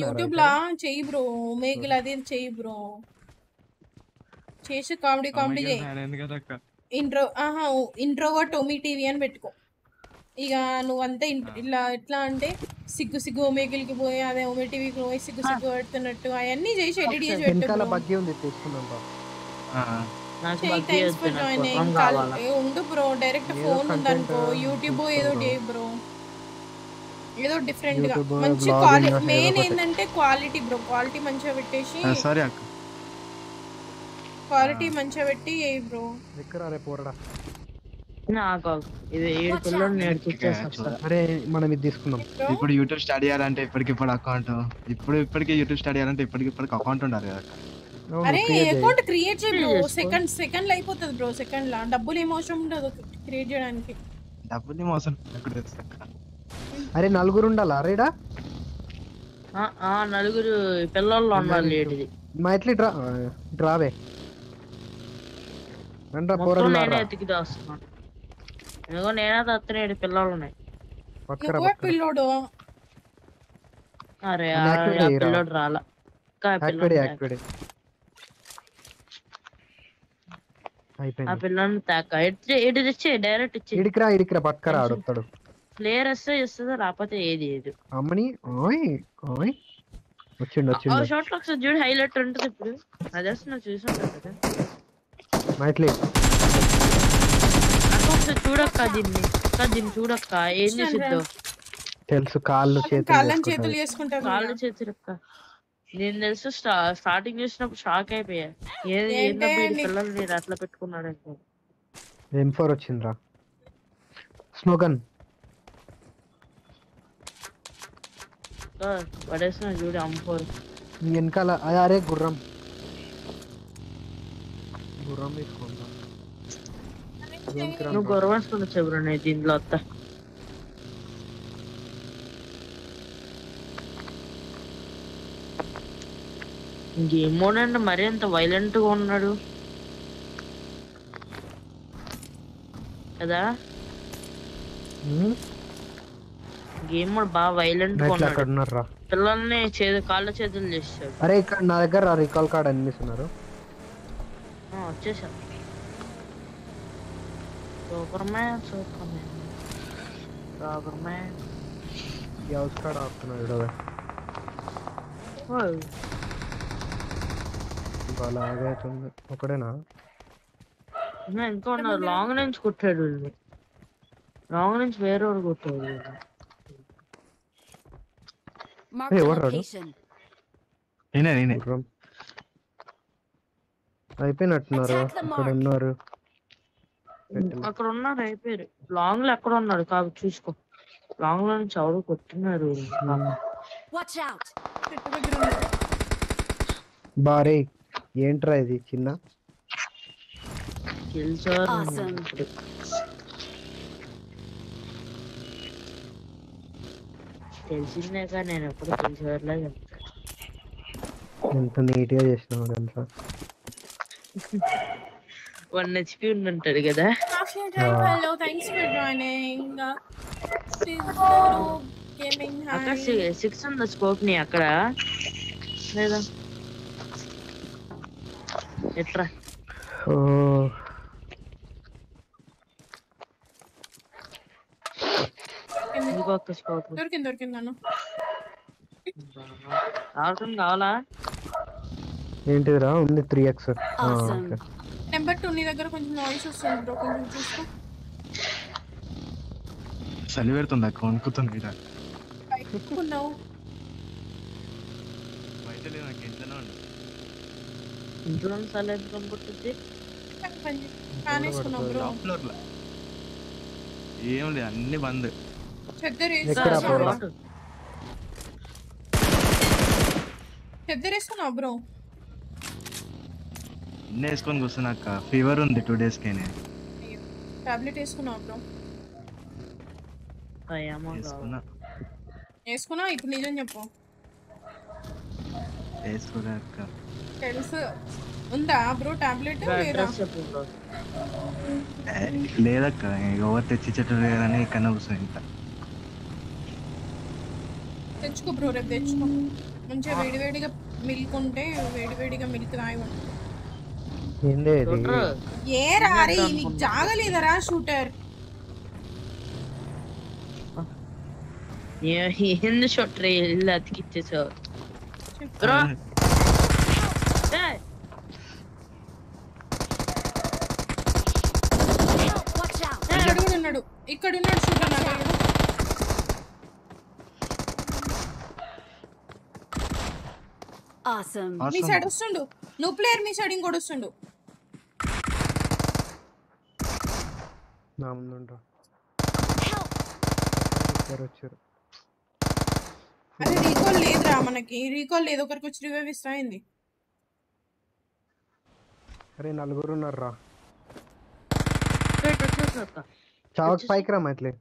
YouTube la cheyi bro. Omegila adhi cheyi bro. Chesi comedy cheyi. Introvert Tommy TV ani pettuko. Iga nu ante illa etla ante siggu siggu Omegil ki boye ade Omeg TV ki boye siggu siggu adtunattu ayanni chesi edit chesi pettuko. Enkala bagge undi testunnam. Thanks for joining. Bro, direct phone YouTube day bro. ఏదో different గా మంచి quality main ఏందంటే quality bro quality మంచిగా పెట్టేసి sorry అక్క quality మంచిగా పెట్టి ఏ bro విక్రా రే పోరడా నాకు ఇది 7 కిలో నేర్చుకోవచ్చు అరే మనం ఇది తీసుకుందాం ఇప్పుడు YouTube స్టడీ చేయాలంటే ఇప్పటికిప్పుడు అకౌంట్ ఇప్పుడు ఇప్పటికే YouTube స్టడీ చేయాలంటే ఇప్పటికిప్పుడు అకౌంట్ ఉండాలి అక్క అరే అకౌంట్ క్రియేట్ చేయ బ్రో సెకండ్ అయిపోతది బ్రో సెకండ్ లా డబ్బులు ఎమోషన్ ఉండదు క్రియేట్ చేయడానికి డబ్బులు ఎమోషన్ అక్కడ అక్క అరే నలుగురు ఉండాలా రేడా ఆ ఆ నలుగురు పిల్లల్లో ఉండాలి ఏంటిది మైట్లీ డ్రా డ్రావే రండ్రా పోరల్లా రా ఎతికి దాస్తున్నా ఏగో నేనా దత్తనేడి పిల్లలు ఉన్నాయి పక్కరా పక్క పిల్లడు అరే ఆ పిల్లడు రాలా కా పిల్లడు యాక్టివేట్ అయిపోయింది ఆ పిల్లని తాక ఎడి ఇచ్చే డైరెక్ట్ ఇచ్చే ఇడికరా పక్కరా ఆడుతాడు ప్లేయర్ వస్తే రాకపోతే ఏది ఏది అమ్మని ఓయ్ ఓయ్ వచ్చిండు ఆ షాట్ లక్స్ జూడ్ హైలైట్ ఉంటది ఇప్పుడు అదర్సన చూసుంటా కదా మైట్లీ అకొంచె చూడక్క దీన్ని చూడక్క ఏం చేసిద్దో తెలుసు కాళ్ళు చేతులు చేసుకుంటా కాళ్ళు చేతులక్క నేను తెలుసు స్టార్టింగ్ చేసినప్పుడు షాక్ అయిపోయా ఏందో వీడి పిల్లల్ని అట్లా పెట్టుకున్నాడు అంటే M4 వచ్చిందిరా స్నోగన్ పడేసిన చూడు అంపోరు వెనకాల అరే గుర్రం గుర్రం వేసుకుంటా నువ్వు గుర్రం వేసుకుంటా చెబురున్నాయి దీంట్లో వస్తా ఇంకేమోనండి మరి అంత వైలెంట్ గా ఉన్నాడు కదా గేమ్ మోడ్ బా వైలెంట్ కొన్నాడు అక్కడ ఉన్నారా పిల్లల్ని చేదు కాళ్ళ చేదులు చేశాడు అరే ఇక్కడ నా దగ్గర రికాల్ కార్డ్ అన్నిస్తున్నారు ఆ వచ్చేసా సూపర్ మ్యాన్ రాబర్ మ్యాన్ యాస్ కార్డ్ ఆపుతున్నాడు రా ఓయ్ బాలాగా ఉంది ఒకడేనా నేను ఇంకా ఉన్నారు లాంగ్ నుంచి కొట్టాడు వీళ్ళు లాంగ్ నుంచి వేరేవాడు కొట్టాడు Hey, what are you? Hey. I pin at Nara. Akrona, I pay. Long lacron or Kavuchko. Long and Chow Kutina. Watch out. Barre, Yentra is it, China? Kills her. Awesome. తెలిసిందే కానీ నేను ఎప్పుడు తెలిసేవాళ్ళ చెప్తాను ఎంత నీట్గా చేసినావు అంతా 1 HP ఉంటుంటాడు కదా hello thanks for joining gaming hi అక్కడ 6 ఉంది స్కోప్ ని అక్కడ లేదా ఎట్రా ఓ దొరికిందన్న ఆల్కన్ కావాలా ఏంటిరా ఉంది 3x నెంబర్ 2 నీ దగ్గర కొంచెం నాయిస్ వస్తుంది బ్రో కొంచెం చూసుకో సెలివేరుతుందా కొనుక్కుతుంది ఇదా కొనుక్కున్నావు బయటలే నాకు ఎంతనో ఇంట్రోన్ సెలెక్ట్ కంబొట్టుది పంజి కానేసుకున్నా బ్రో ఆప్లర్ లా ఏం లే అన్ని బంద్ చెద్దరేసుకున్నావు బ్రో నిన్నే వేసుకొని కూర్చున్నా అక్క ఫీవర్ ఉంది 2 days కి టాబ్లెట్ వేసుకున్నావు బ్రో వేసుకున్నా ఇప్పుడు నిజం చెప్పు తెలుసు ఉందా బ్రో టాబ్లెట్ లేదా లేదక్క ఎవర్ తెచ్చి చెట్టు లేదని కన్న కూసంట తెచ్చుకో బ్రో రే తెచ్చుకో మంచి వేడివేడిగా మిల్క్ ఉంటే వేడివేడిగా మిల్క్ రాయి ఉంటది ఏందే ఇది ఏ రారి నీకు జాగలేదరా shooter Yeah, he in the short trail. Let's get this out. Bro, hey! Watch out! Hey, nadu. Ikkadu nadu shooter nadu. Awesome. Me side ostundu. No player me side ingodu ostundu. Naam nunda. Help! Karachiru. अरे recall ले रहा मन की recall ले दो कर कुछ revive ఇస్తాంది अरे నలుగురు ఉన్నారురా చెక్ చెక్ చేస్తా చాక్ స్పైక్ రా మట్లే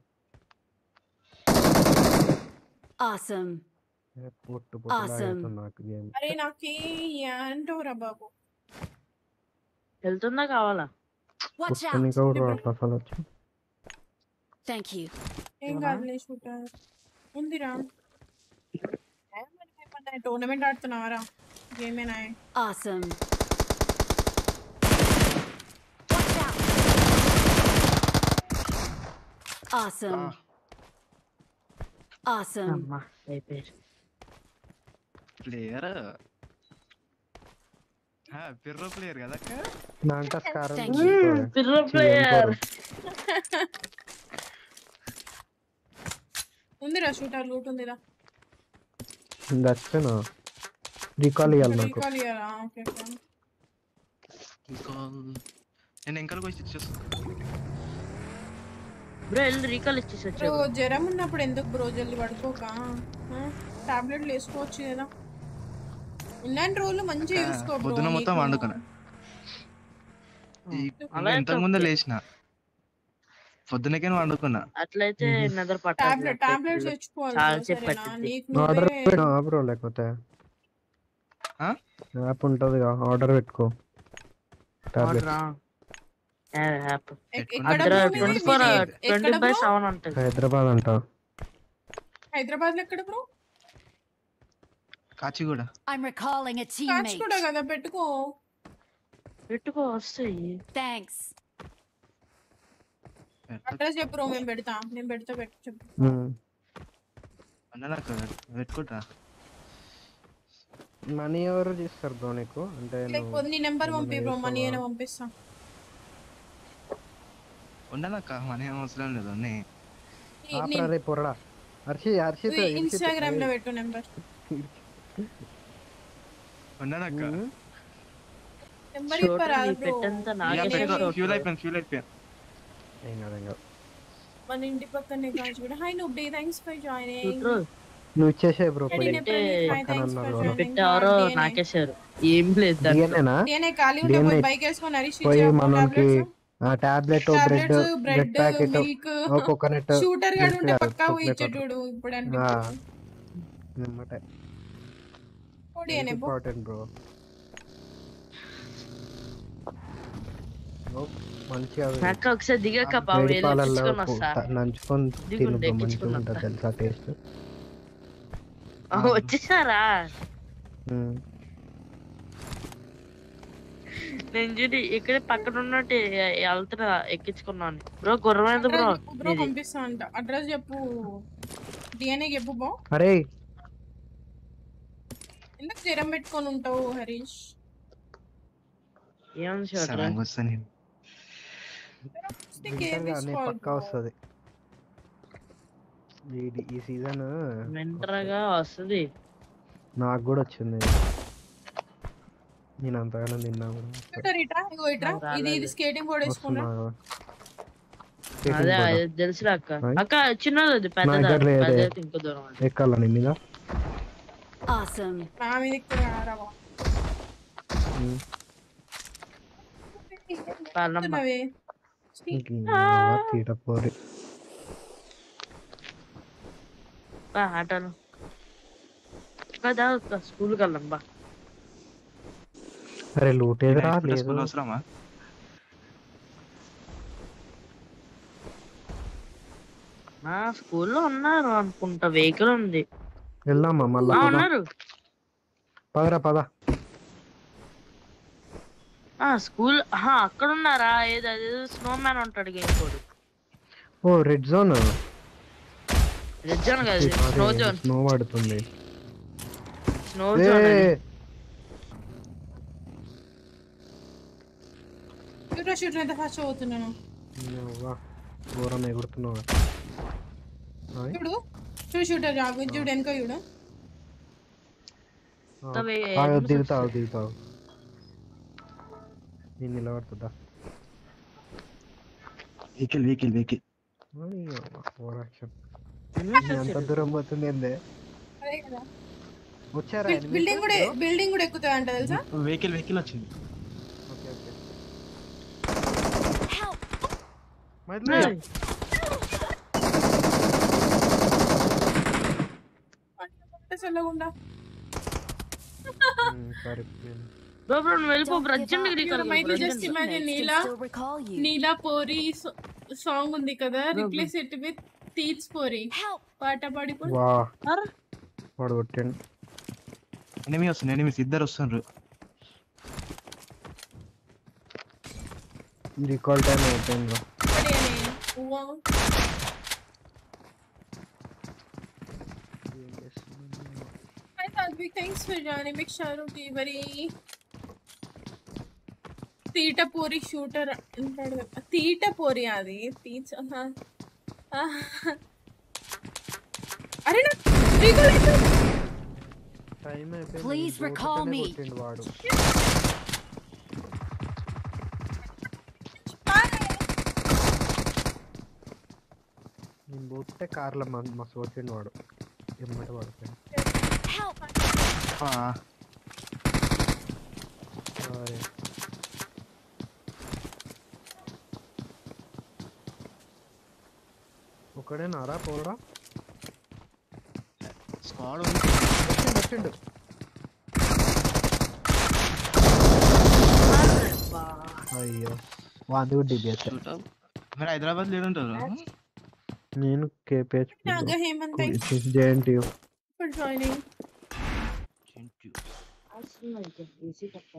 ఆసమ్ ఏ పొట్టు పొట్టు నాకు గేమ్ अरे నాకి యాంటోరా బాబు వెళ్తున్నా కావాలా వాచ్ అవుట్ థాంక్యూ ఏం గార్నిష్ షూటర్ ఉందిరా I tournament आड़तनारा game में ना है awesome watch out awesome awesome player हाँ pirro player का लगा नांटा कारण pirro player उन्हें रसूटा लूट उन्हें ला That's no. Recall here. Recall here. Okay. Recall. And ankle go stitches. Bro, recall stitches. Bro, Jera munna appudu enduku bro jaldi padukoka. Tablet lesukochu kada. Innan roll manchi usko bro. Poduna mottham vandukana. Ala enta munde lesna. పొద్దునకే వండుకున్నా అట్లయితే నదర్ పట్ట tablet tablets తెచ్చుకోవాలి చాలా చెప్పండి order పెట్టు bro లేకపోతే ఆ app ఉంటదిగా order పెట్టుకో టాబ్లెట్ ఆ యాప్ ఇక్కడ 24/7 ఉంటది హైదరాబాద్ అంట హైదరాబాద్ లో ఎక్కడ bro Kachiguda I am recalling a team mate Kachiguda కదా పెట్టుకో పెట్టుకో వస్తాయి థాంక్స్ అడ్రస్ చెప్పు రూమ్ నేను పెడతా చెప్పు అన్నలా పెట్టుకుంటా మనీ ఎవరు చేస్తారు బ్రో నీకు అంటే నీ నెంబర్ పంపి బ్రో మనీ అయినా పంపిస్తా ఉండలక్క మనీ అవసరం లేదు అరే పొరడా హర్షిత్ హర్షిత్ ఇన్‌స్టాగ్రామ్ లో పెట్టు నెంబర్ ఉండలక్క నెంబర్ ఇప్పరా బ్రో పెట్టంత నాగేశ్వర్ ఫ్యూల్ అయిపోయాను మన ఇంటి పక్కనే కాల్చి కూడా హై నూబ్ డే థాంక్స్ ఫర్ జాయినింగ్ నువ్వు చేసే బ్రో పెట్టారో నాకేశారు ఏం లేదు దానినేనా నేనే ఖాళీ ఉంటే పోయి బైక్ వేసుకొని హరీష్ ఇచ్చా మనకి ఆ టాబ్లెట్ బ్రెడ్ ప్యాకెట్ ఒక కోకోనట్ షూటర్ గాడు ఉంటే పక్కా ఇచ్చేటోడు ఇప్పుడు అంటే అన్నమాట ఓడియనే ఇంపార్టెంట్ బ్రో నాకు ఒకసారి దిగక వచ్చేసారా నేను చూడి ఇక్కడ పక్కన ఉన్నట్టు వెళ్తున్నా ఎక్కించుకున్నాను బ్రో గుర్రమైంది బ్రో పంపిస్తానంట అడ్రస్ చెప్పు డిఎన్ఏ చెప్పు బా అరే ఎందుకు జ్వరం పెట్టుకొని ఉంటావు హరీష్ ఏం చూడ పక్కా వస్తుంది ఈ సీజన్ వింటర్గా వస్తుంది నాకు కూడా వచ్చింది నేను అంతగానో తిన్నా తెలుసు అక్క అక్క చిన్నది ఎక్కాలని మీద తీట పోరి బా ఆటలు బా దా స్కూల్కి వెళ్ళాం బా అరే లూటేది రా లేదు అవసరమా నా స్కూల్ లో ఉన్నారు అనుకుంటా వెహికల్ ఉంది వెళ్ళామా మళ్ళా ఉన్నారు పదరా పద ఆ స్కూల్ హా అక్కడ ఉన్నారా ఏది అది స్నోమ్యాన్ ఉంటాడు గేమ్ కోడ్ ఓ రెడ్ జోన్ రెడ్ జోన్ గాది స్నో జోన్ స్నో వాడుతుంది స్నో జోన్ యూరా షూట్ ని దహా చోతునను యవ్వా గోరమే గుర్తునవా చూడు షూట్ రాగు చూడు ఎన్కో చూడు తవే దిగుతావు నిన్ను నిలబడతా వెహికల్ నీలా పోరి సాంగ్ ఉంది కదా రిప్లేస్ ఇట్ విత్ తీట్స్ పోరి పాట పాడిపో వాహ్ పడొట్టండి ఎనిమిస్ ఇద్దరు వస్తున్నారు రికాల్ టైం అవుతుందో I thought big thanks for joining make షారు the very తీట పోరి షూటర్ అంటాడు తీట పోరి అది తీచ అరే నా రీకాల్ అయితే టైం అయిపోయింది ప్లీజ్ రికాల్ మీ నేను బొట్టే కార్ల మా సోటిని వాడు ఎమ్మట వాడుతాను ఆ అరే ఒకడే నారా పోరా స్క్వాడ్ ఉంది అయ్యో వాడు డిబేట్ మరి హైదరాబాద్ లో ఉంటారు నేను కేపీహెచ్ నాగా హేమంత్ థాంక్స్ జెంట్యూ ఫర్ జాయినింగ్ జెంట్యూ అసలు అయితే ఈజీ తప్ప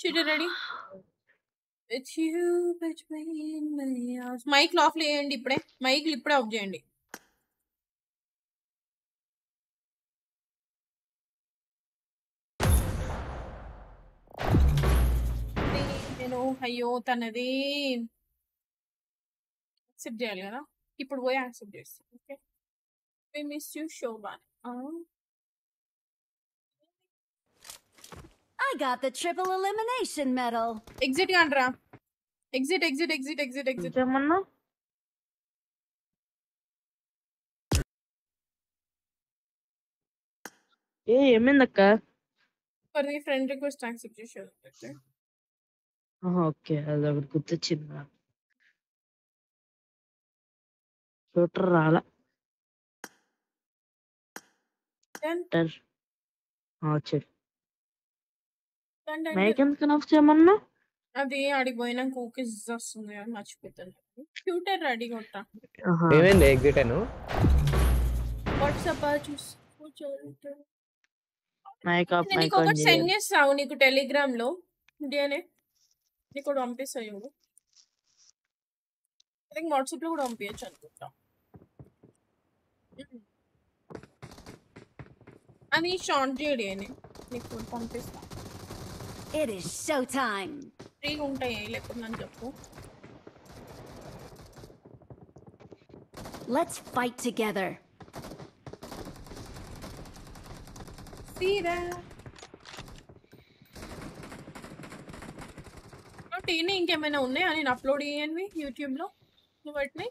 Shooter ready? It's you between my arms. Mic off leyandi ippude. Mic ippude off cheyandi. నేను అయ్యో తనది యాక్సెప్ట్ చేయాలి కదా ఇప్పుడు పోయి యాక్సెప్ట్ చేస్తాను okay We miss you, Shoban. I got the triple elimination medal. Exit, Yandra. Exit. Jamanna. Hey, Aminaka. For the friend request, accept you, Shoban. Okay, I will put the chin. Shooter Rala. Enter. Achil. Make him enough chemanna. Adi adi boyna cookies vastundi ani marchipotanu. Shooter ready gotta. Even exit anu. WhatsApp chusukochante. Mic off. Nikku send chesao nikku Telegram lo. Indiane. Nikku ompesayudu. I think WhatsApp lo kuda ompeyachu anukunta. Ani short jedi ani nikku pampista it is show time free untayi lekundani cheppu let's fight together sira no teeni inkemaina unnai ani upload cheyanvi youtube lo nu vatni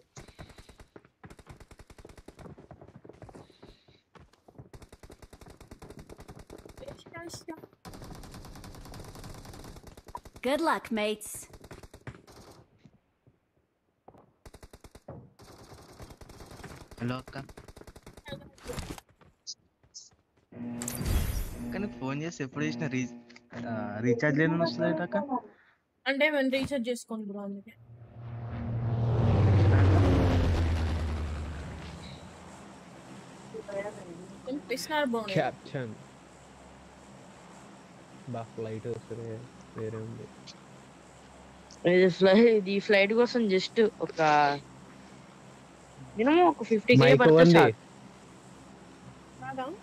Good luck, mates. Hello, Akka. Can you phone your separation recharge? And then recharge is going to be Captain. Back lighters there. The flight was on just to okay. You know, 50k per shot. Madam?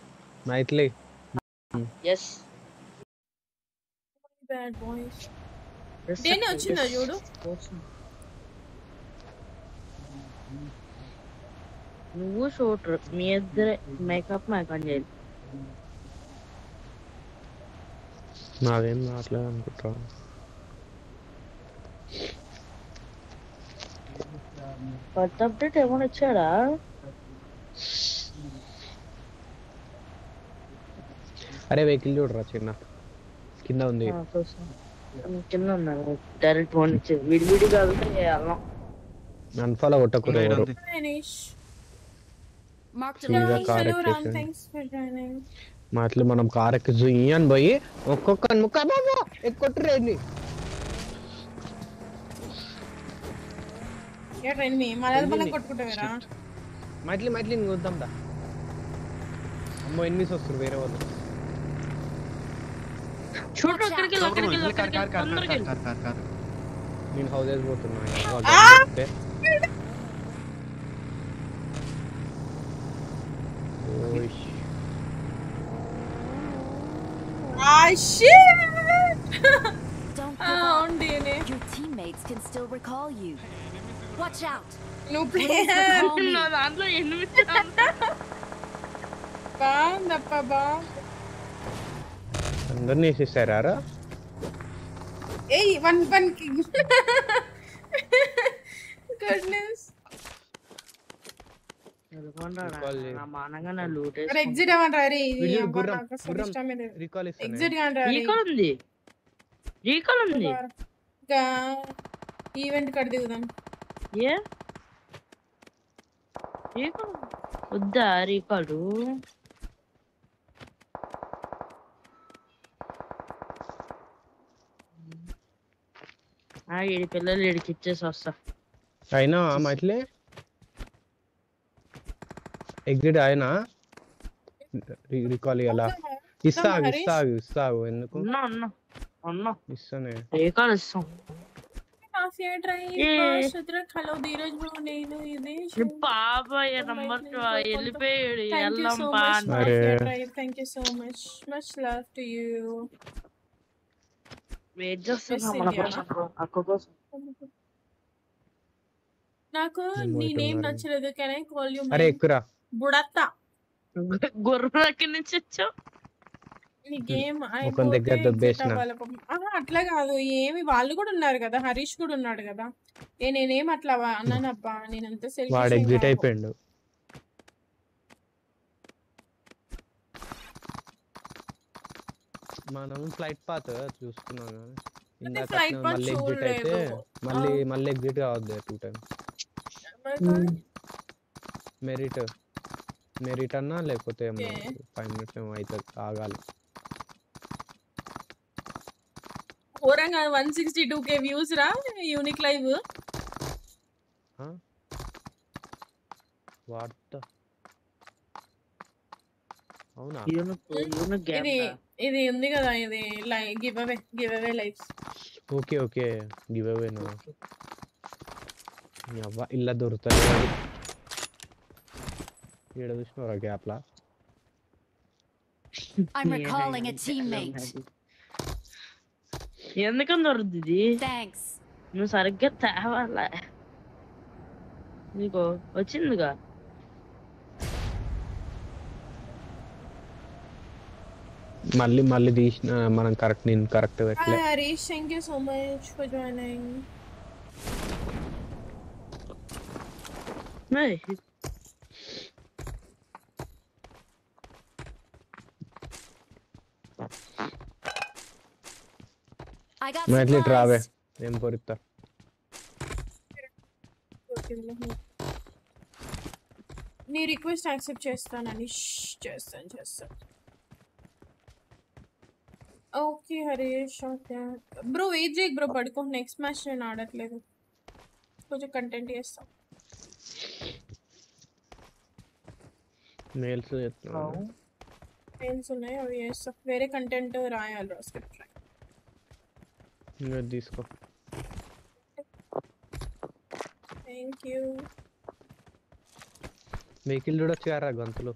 Mythili. Yes. Bad boys. Didn't you know you do? You should make the makeup my conjal. Not in that land, but wrong. But update I want to cheddar. Are we killed Rachina? Skin down there. Direct one. We did go. And follow what a good finish. Mark the car. Thanks for joining. Matli manam car ekzuyan boy. Okkan mukka baba. Ekko train. Yeah, train me. Malal bala kotkute vera. Matli ngodam da. Ammo enni sosru vera vadu. Chhoto karke andar in houses both na. Ah shit! Don't your teammates can still recall you. Watch out! No plan. No, that's like enemy. Ba, na pa ba. Andar ni si Sarara. Hey, one king. Goodness. Exit event कर दे उधम ये ये कौन उधर recall रू आ ये पहले lead किच्चे सासा आई ना हम इतने exit ayana recall yala isaagu enduku no no anna missane recall isam afia try shudra hello dheeraj bro nenu ide baba ya number 2 elipeyadu ellam baan thank you so much much love to you we just hamala pachakko akko nako nee name nachaledu can I call you are ekura Budata Gurra can chicho game. I can get the best. Harish good on Nargada. In a name at Lava, Ananapan in the same. What exit I pendo? Manon flight path, just in the flight path, Malay exit out there two times. Merita. Merita na lepote ammo 5 minutes me aitha agali oranga 162k views ra unique live ha what the avuna yuna game idi undi kada idi giveaway lives okay giveaway na yava illa dorutare I'm recalling a teammate. Thanks. No, sorry, get that. You go. What's in the guy? Maladish, Manan Karaknin character. Hi, Harish. Thank you so much for joining. Nice. I got Mythili Trave. Name for it. Ni request accept chestanani chestan. Okay, Harish. Bro, wait, Jake, bro, padko next match ne naadakledu. Konja content chestam. Nails etna. Nails unnayi avi chestam. Vere content raayal bro script raay. Inga disko. Thank you. Vehicle load cheyara gantulo.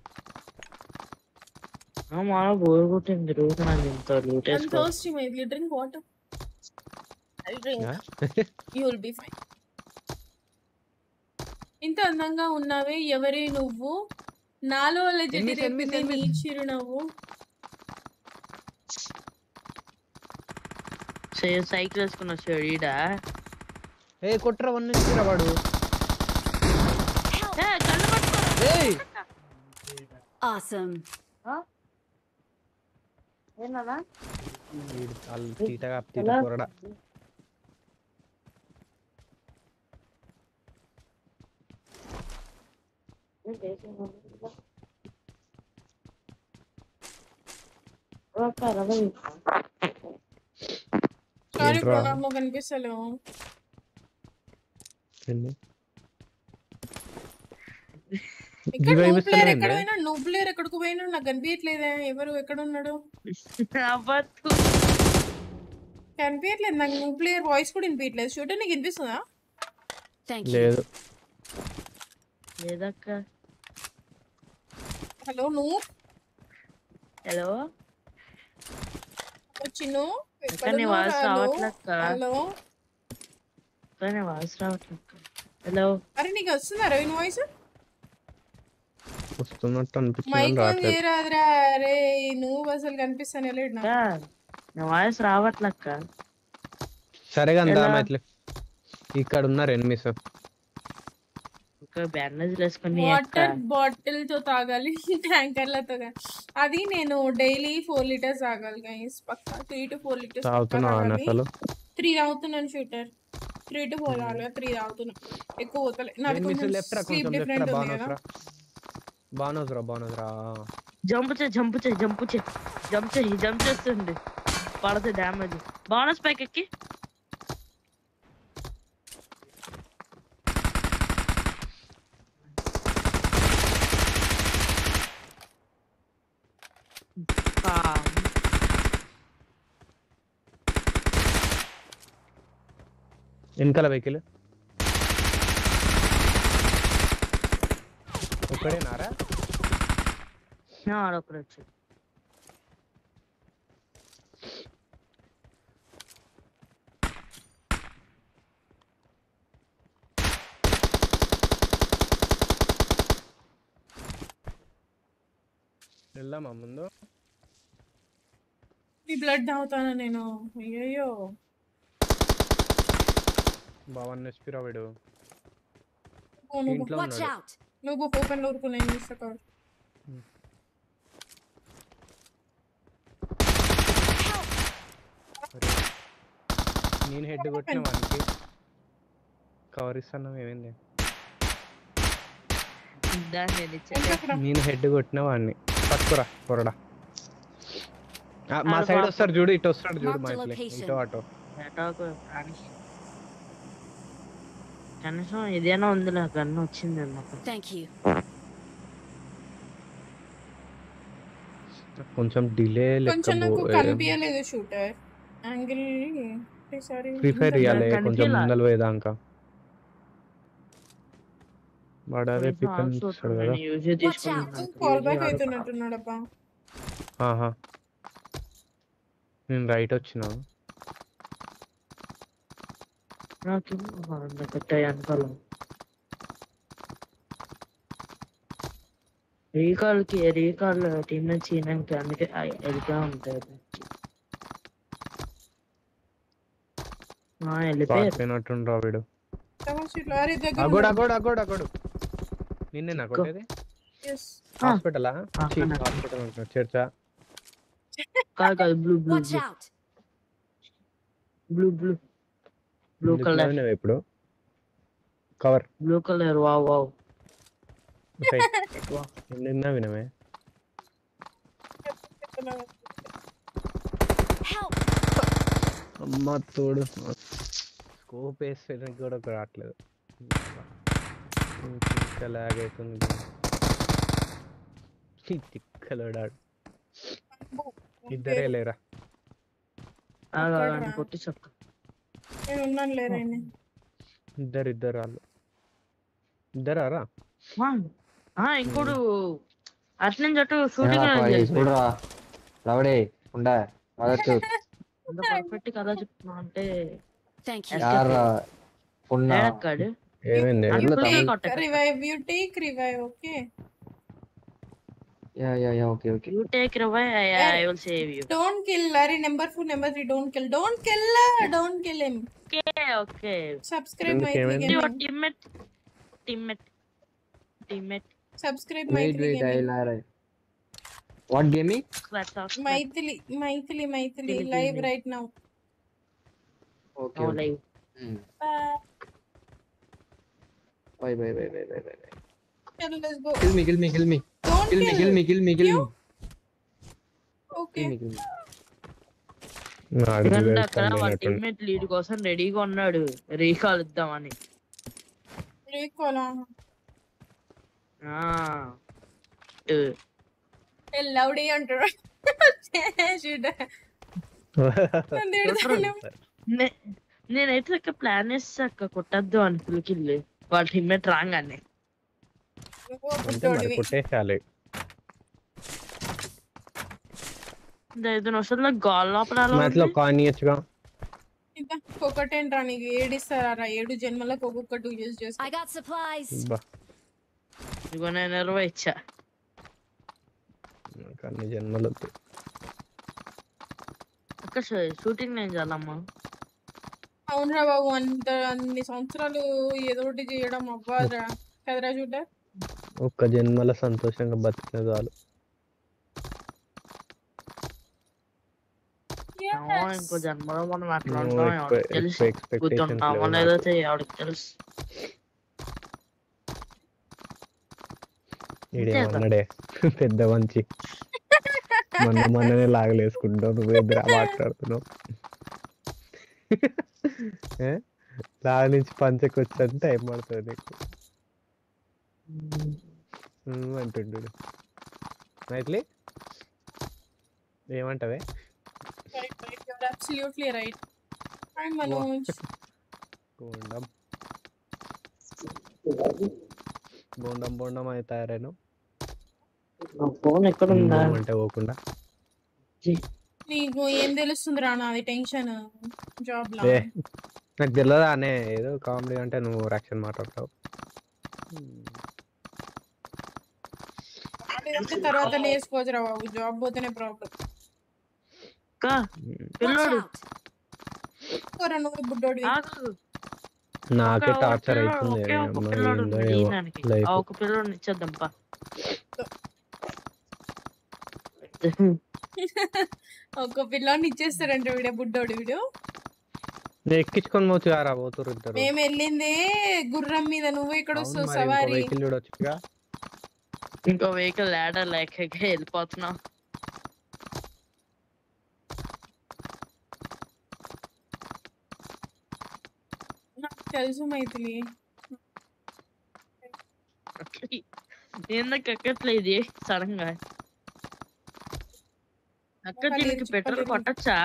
I'm bored in the room and I'm thirsty. Maybe you drink water. I'll drink. Yeah. You'll be fine. Inta andanga unnave evare nuvvu naalo alla jetti repite nee chirunavvu. Say cycles kuna sherida. Hey kotra one inchira vaadu. Hey kallu pattuko. Hey. Awesome. Huh? What are you doing? I'm going to ఇక్కడ no player ఎక్కడైనా no player ఎక్కడికి పోయినా నాకు కనిపించట్లేదు. ఎవరు ఎక్కడ ఉన్నాడు? అబ్బతు కనిపించట్లేదు నాకు. నో ప్లేయర్ వాయిస్ కూడా వినిపించట్లేదు. షూటర్ నీకు వినిపిస్తుందా? థాంక్యూ. లేదు లేదక్క. Hello no. హలో చిన్ను ఎక్కడనే వాయిస్ రావట్లక్క. హలో ఎక్కడనే వాయిస్ రావట్లక్క. హలో అరే నీకు వస్తుందా రవి వాయిస్? వస్తున్నట్టు అనిపిస్తుంది. రావట్లేదు. మైక్ ఏరాదరా? అరే నువ్వు అసలు కనిపిస్తనేలేదు నాకు. నా వాయిస్ రావట్లక్క. సరే గందా మైట్లే ఇక్కడ ఉన్నారు ఎనిమిస్. ఒక బ్యాండేజ్ వేసుకొని వాటర్ బాటిల్ తో తాగాలి. ట్యాంకర్ల తో అది నేను డైలీ 4 లీటర్ తాగాలి గైస్. పక్కా 3 టు 4 లీటర్ తాగుతున్నాను అసలు. 3 తాగుతున్నాను షూటర్. 3 టు 4 అలా 3 తాగుతున్నా. ఎక్కువ పోతలే నాకు. కొంచెం లెఫ్ట్ రా, కొంచెం లెఫ్ట్ రా, బానోస్ రా. బానోస్ రా. జంప్ చేస్తుంది. పడతే డ్యామేజ్. బానోస్ పైకి ఎక్కి వెనకాల వెహికల్ ఒకడే నారా. నా ఆడొకడు వచ్చి వెళ్ళామా ముందు? ఈ బ్లడ్ తాగుతానా నేను? అయ్యో బావన్న స్పిరా వేడు. Watch out. No go open door को नहीं सका. नीन हेड कोटने वाली कवर इसन में एवेंदे इंदा नेले नीन हेड कोटने वाली पक्कोरा कोरडा मा साइड वस्तार जुड़ इट वस्तार जुड़ माइले इटो आटो आटो आनिश కనీసం ఏదైనా ఉందిలా. గన్ను వచ్చింది నాకు. థాంక్యూ. కొంచెం డిలే లెక్క. కొంచెం నాకు కనిపియలేదు shooter angle. Sorry free fire యాలే కొంచెం ముందలు వేదాంక వాడరే పికన్ సడగా యూజే తీసుకున్నాను. కాల్ బ్యాక్ అవుతున్నట్టున్నాడప్పా. ఆహా నేను రైట్ వచ్చినా నాకు హార్డ్ కట్టాయి అనుకోలే. రీకాల్కి రీకాల్ టీమ్ నుంచి ఈయనకి అందుకే ఎదుగా ఉంటుంది. వెళ్ళిపోయినట్టుండ్రా వీడు. అగోడు నిన్నేనా కొట్టేది? హాస్పిటలా? హాస్పిటల్ చర్చ కాదు. Blue blue Blue color. Cover. Blue color. Wow. Help. Amma thodu. Scope is feeling good. You take revive, okay? Yeah, okay. You take revive, I will save you. Don't kill Larry, number 4, number 3, don't kill. Don't kill her, don't kill him. Okay. Subscribe Mythili Gaming. Your teammate. Subscribe Mythili Gaming. Wait, what gaming? Mythili, live right now. Okay. Live. Bye. Bye. Let's go. Kill me. Don't kill me. Okay. Teammate lead కోసం రెడీగా ఉన్నాడు. Recall ఇద్దామని. లౌడీ అంటారు. నేనైతే ఒక plan వేసాక కొట్టద్దు అని పిలికిల్ వాళ్ళ టీమ్మేట్ రాగానే I got supplies. Shooting ఒక్క జన్మల సంతోషంగా బతికిన చాలు ఇంకో జన్మలో మనం అట్లాడే పెద్ద మంచి మననే లాగలేసుకుంటావు నువ్వు ఎదురు మాట్లాడుతున్నావు లాగ నుంచి పంచకొచ్చంటే టైం పడుతుంది నీకు అంటుండు రైట్లీ ఏమంటావే బోండం అది తయారైన అంటే పోకుండా నీకు ఏం తెలుస్తుంది రానా అది టెన్షన్ జాబ్ లో నాకు తెలియదా అనే ఏదో కామెడీ అంటే నువ్వు యాక్షన్ మాట్లాడతావు తర్వాత నేర్చుకోవచ్చురా బాబు జాబ్ పోతేనే ప్రాబ్లం నాకే టార్చర్ ఒక పిల్లోని ఇచ్చేస్తారంటే వీడే బుడ్డోడు వీడు ఎక్కించుకొని పోతురా పోతురు ఇద్దరు మేము వెళ్ళింది గుర్రం మీద నువ్వు ఇక్కడ వస్తావు సవారీ ఇంకో వెహికల్ ల్యాడర్ లేక వెళ్ళిపోతున్నావు నాకు తెలుసు మైథిలి ఎక్కట్లేదు సడన్ గా అక్క దీనికి పెట్రోల్ కొట్టచ్చా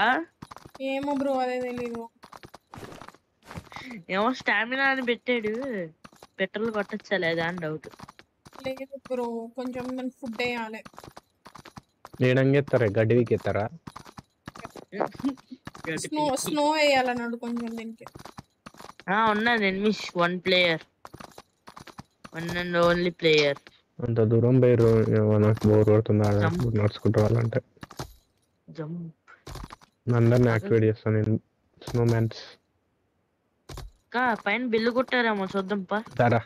ఏమో బ్రో అదే తెలీదు ఏమో స్టామినా అని పెట్టాడు పెట్రోల్ కొట్టచ్చా లేదా అని డౌట్ బ్రో కొంచెం నేను ఫుడ్ వేయాలి నేనంగేస్తారా గడ్డికి ఎత్తారా స్నో వేయాలన్నాడు కొంచెం దీనికి ఉన్నాను enemies one and only player అంత దూరం పోయారు బోర్ కొడుతున్నారు నడుచుకుంటూ వాళ్ళంటే అందరిని యాక్టివేట్ చేస్తాను నేను స్నోమ్యాన్స్ పైన బిల్లు కొట్టారేమో చూద్దాం పారా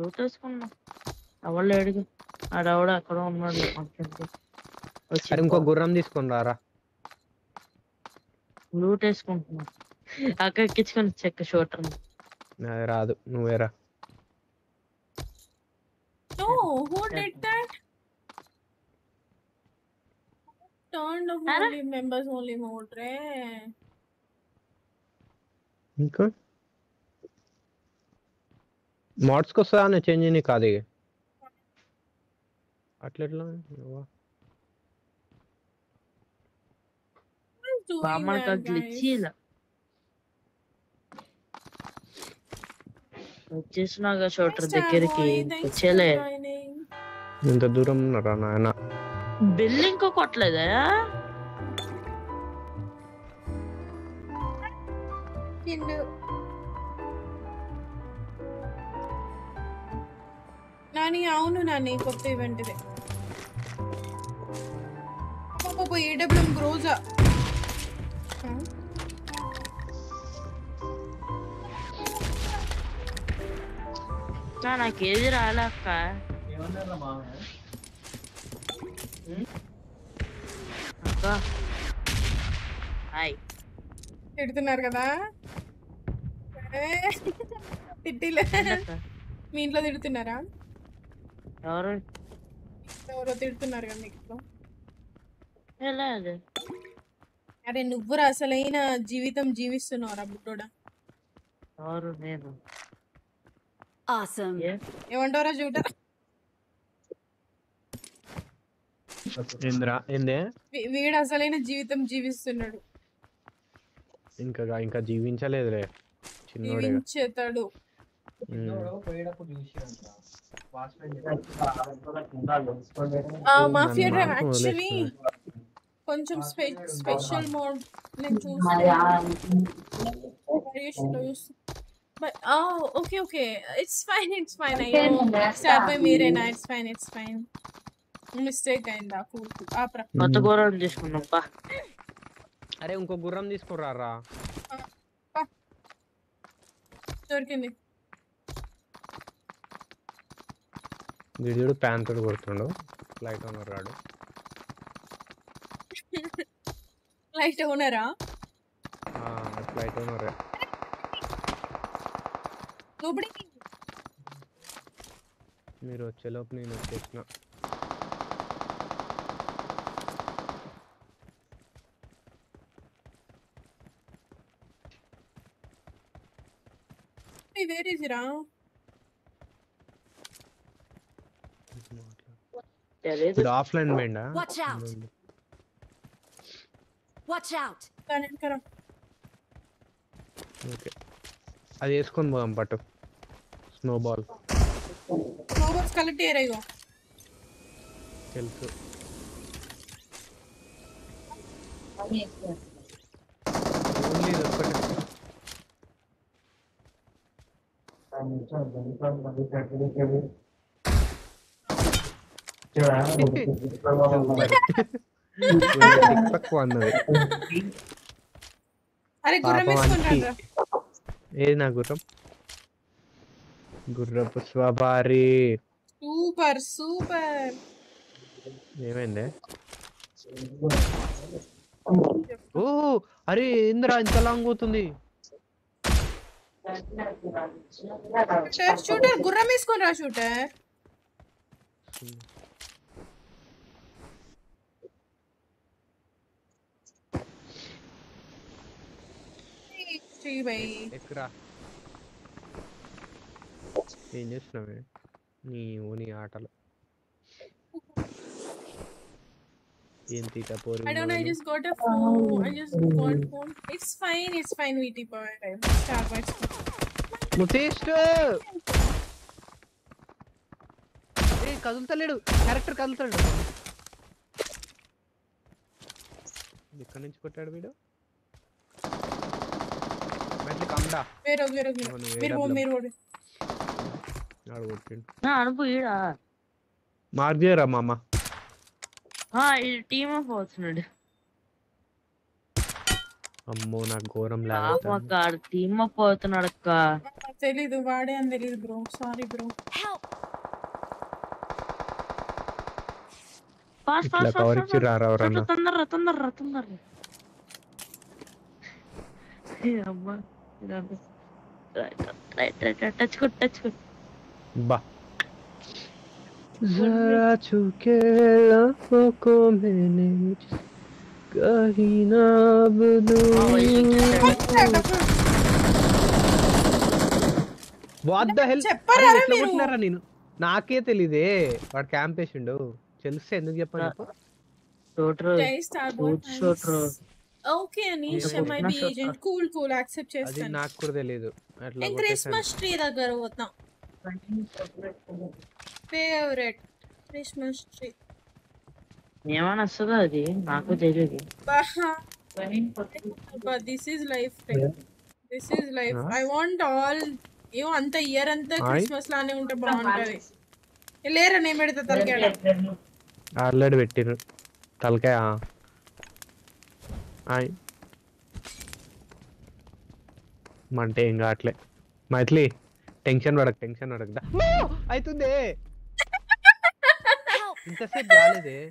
లోటస్ కొన్నా అవలేడు आड़ा करो हमारे अरे उनको गुर्रम दिस कौन रहा लूट ऐस कौन आकर किच कौन चेक शॉटर ना रात नूएरा तो who did that turn of only members only mode रे इनको mods को साने चेंज नहीं कर देंगे atlet ला हुआ पामर का ग्लिची ला चेसना का शॉटर देखेर की चले इंत दूरम नराना है ना बिल्डिंग को कट ले गया किंडू नानी आऊनु नानी पप्पू इवेंट पे पापा को एडब्ल्यूएम ग्रोजा ना ना केजी राला का ये वाला रमाम है अका हाय తిడుతున్నారు కదా తిట్టిలే మీ ఇంట్లో తిడుతున్నారా ఎవరు ఎవరు తిడుతున్నారు కదా మీకు ఎలా అది అరే నువ్వు అసలైన జీవితం జీవిస్తున్నారా బుడ్డోడా ఎవరు నేను Awesome. ఏమంటారా జూటర్ ఇంద్రా ఏందే వీడు అసలైన జీవితం జీవిస్తున్నాడు ఇంకా ఇంకా జీవించలేదులే చిన్నోడే జీవించేతాడు చిన్నోడు పోయినప్పుడు చూశారంట వాస్ పైన ఆ మాఫియా డ్రైవ్ యాక్చువల్లీ కొంచెం స్పెషల్ మోడ్ నేను చూశాను But oh, okay. It's fine. I know. Stop by me, Reena. It's fine. Mistake ainda. Cool. Apra. What guram this ko na pa? अरे उनको गुरम दिस को रहा पा चोर के नहीं वीडियो पैन तो करतुंडो लाइट ऑन राडो लाइट ऑन रा हां लाइट ऑन रे नोबडी मेरो चलो अपनी नोटिसना Where is Ram? It's offline main na. Watch out. Connect karo. Okay. Adi eskon bam pattu. Snowball. Snowballs collect eraigo. Telsu. Ami ekko. Only the अरे ना super super ओ अरे Indira इंत लांगोतुंदी shooter गुर्रा में इसको ना शूटर ठीक भाई एकरा इंजेस ना में नी वो नी आटल इंटीटा पोरी I don't know I just got a phone it's fine VT power Starbucks मुतेश ए కదుల్తలేడు క్యారెక్టర్ కదుల్తాడు ఇక్కడ నుంచి కొట్టాడు వీడు మెట్ల కండా వేరో మీరు నాడు కొట్టిండు నా అనుపు ఈడా మార్గేరా మామ ఆ ఈ టీమ్ ఆఫ్ అవుతున్నాడు అమ్మో నా గోరం లాగా ఆ గార్ టీమ్ ఆఫ్ అవుతున్నాడు అక్క తెలియదు వాడే అందరి bro sorry bro Fast. Fast. Hey, amma. Right. Touch good. Bah. Zara chuke lafzon ko maine mujhse kahin na ab doo. What the hell? Cheppar nenu. Naake telide vaadu camp chesindu. Chelsea enduku cheppanu. Short road. Okay, Anisha, my agent. Cool. Accept chestanu. Adi naaku telidu. In Christmas tree daggaru otna. Favorite Christmas tree. Yamana Sadadi, Naku Jayagi. But this is life. Yeah. This is life. Huh? I want all you on the year and the Christmas land into boundary. Later name it the Talcada. I'll let it till Talca. I maintain Gartley. Mythili. Tension vadak. No, I to de. Inta se gaale de.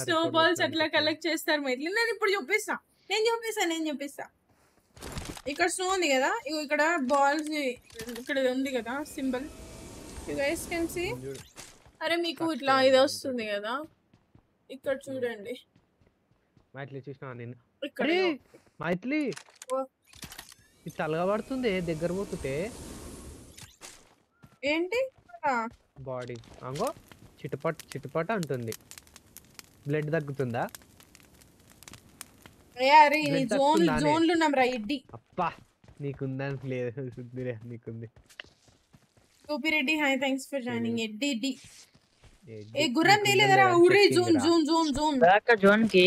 Snowballs atla collect chestar Mythili. Nenu ippudu chupistha. Ikkada snow undi kada, ikkada balls ikkada undi kada symbol. You guys can see. Are meeku itla idu vastundi kada. Ikkada chudandi. Mythili చూసినా నేను అరే Mythili ఇది తలగబడుతుంది దగ్గర పోతుంటే ఏంటి body అంగో చిటపట అంటుంది blood దక్కుతుందా అరే అరే ఈ జోన్ లో నమరా ఇడ్డి అప్పా నీకుందం లేదు సుద్దిరే నీకుంది కోపి Reddy hi thanks for joining ఇడ్డి ఏ గుర్రం లేదరా ఊరే జోన్ బ్యాక్ జోన్ కి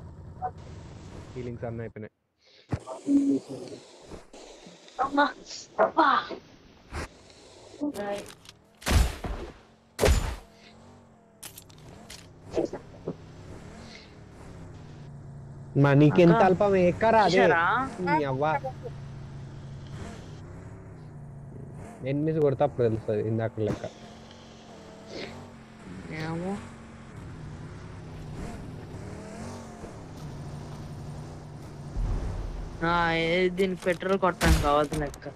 feelings are naipane amma appa okay mani ken talpa me ekara de ni avva nen mis korta prelsa indaka lekka yamo ना ये दिन पेट्रोल कॉटन का आवाज़ लगता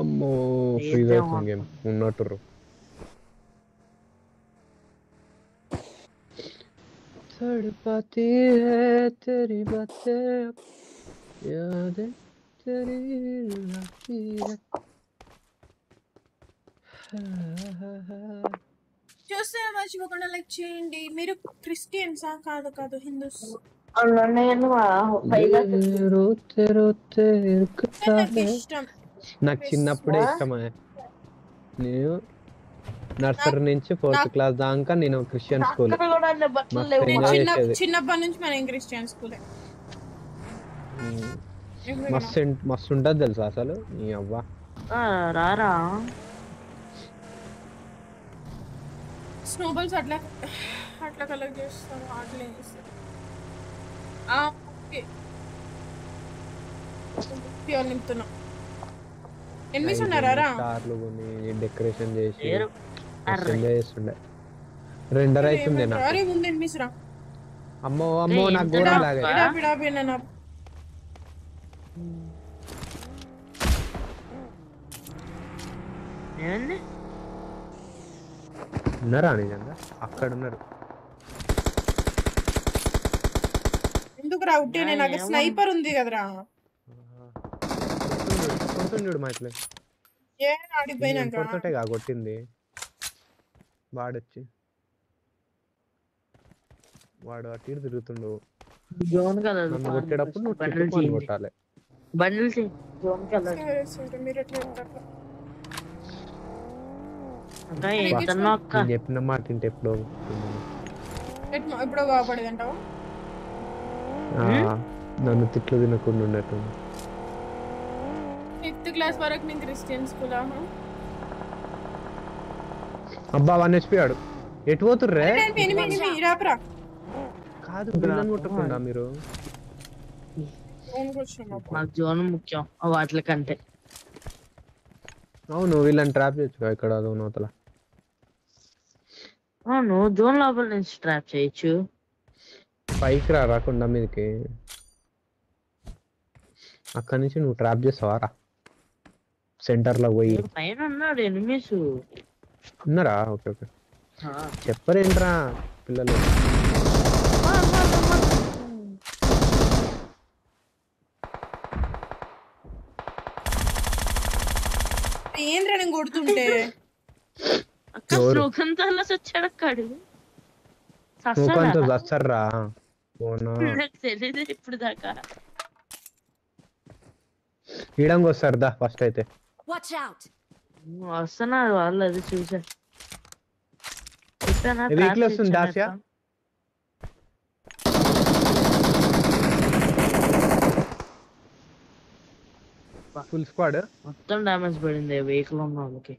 अम्मो फ्रीज़र होंगे मुन्ना टुरो तड़पाती है तेरी बातें यादें तेरी लगती है Just so much we gonna like change. मेरे Christians हैं कादो Hindus. अन्ना ये ना पहला रोते रुकता है. ना चिन्ना पढ़े इस्तेमाल है. नियो नर्सर निंचे fourth class दांका निनो Christian school. चिन्ना पनुंच मने Christian school है. मस्सुंडा दलसा सालो निया वा. रारा Snowballs atla collect chestaru atle okay pure nimtuna enmis unnara ra car logoni decoration chesi arre chestunde render aithundi na are undi enmis ra ammo na gora laga pida pina na enne నరాని జంద అక్కడ ఉన్నారు ఎందుకు రా ఉట్టేనే నాకు sniper ఉంది కదరా కొడుతున్నాడు మైత్లే ఏ ఆడిపోయినాక కొట్టటే గా కొట్టింది వాడు అటు తిరుగుతుండు Zone color. Bundle change. Zone color. Okay, it's not. Watch out. Full squad. Total damage burning there. Vehicle on now. Okay.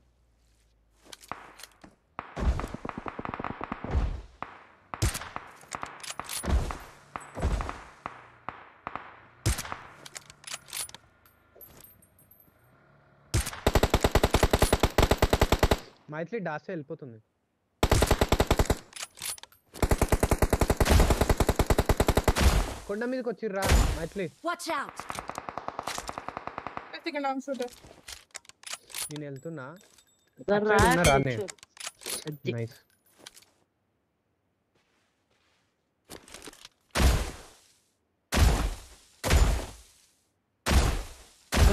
Mythili dash వెళ్ళిపోతుంది కొండ మీదకి వచ్చిరా Mythili watch out second on shooter నేను వెళ్తున్నా రానే నైస్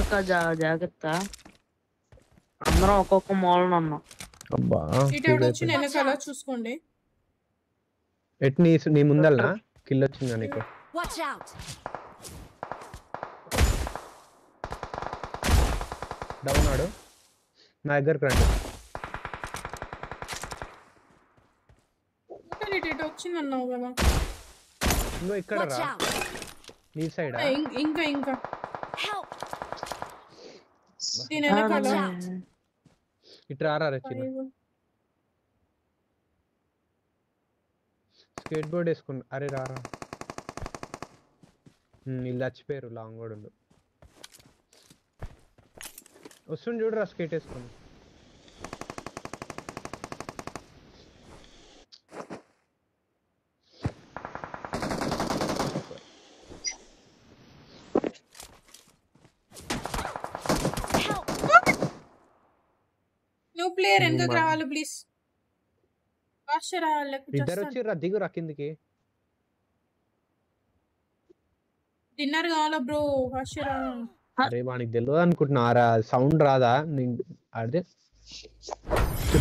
ఒక జాగ్రత్త అందరం ఒక్కొక్క మోల్న ఉన్నాం Watch out. Down Niger Grant. Watch out. Help. Watch out. Skateboard is good. Player and the please. Dinner gala, bro. Sound sound You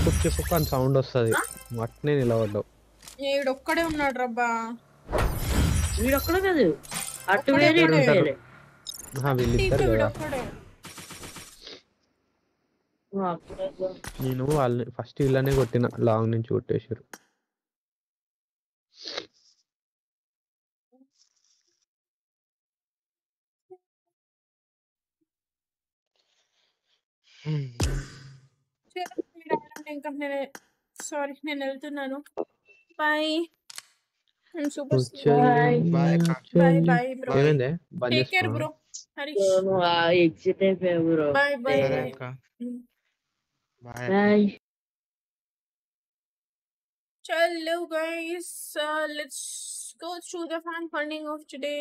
know, I'll first you learn about in long and short. Sorry, bye. I'm super sorry. Bye, bro. Take care, bro. Bye. Bye. Hello guys, let's go through the fan funding of today.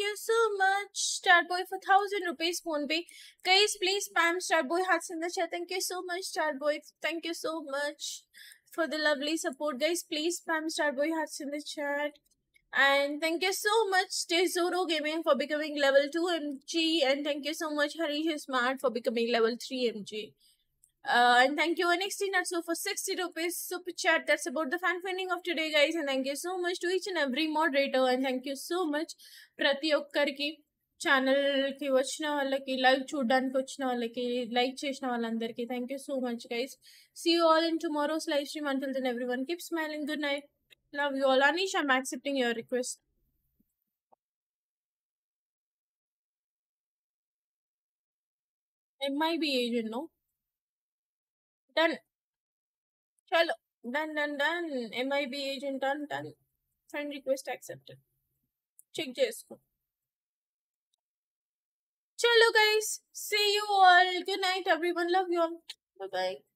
you so much, Starboy, for 1,000 rupees PhonePe. Guys, please spam Starboy hearts in the chat. Thank you so much, Starboy. Thank you so much for the lovely support. Guys, please spam Starboy hearts in the chat. And thank you so much, Tesoro Gaming, for becoming level 2 MG. And thank you so much, Harish Smart, for becoming level 3 MG. And thank you, NXT Natsu, for 60 rupees super chat. That's about the fan finding of today, guys. And thank you so much to each and every moderator. And thank you so much, Pratyokkar ki channel ki vachna wala ki live chudan kuchna wala ki like cheshna wala andar ki. Thank you so much, guys. See you all in tomorrow's live stream. Until then, everyone keep smiling. Good night. Love you all. Anish, I'm accepting your request. It might be agent, no? Done. Chalo. Done, done, done. MIB agent done, done. Friend request accepted. Check JSCO. Chalo, guys. See you all. Good night, everyone. Love you all. Bye-bye.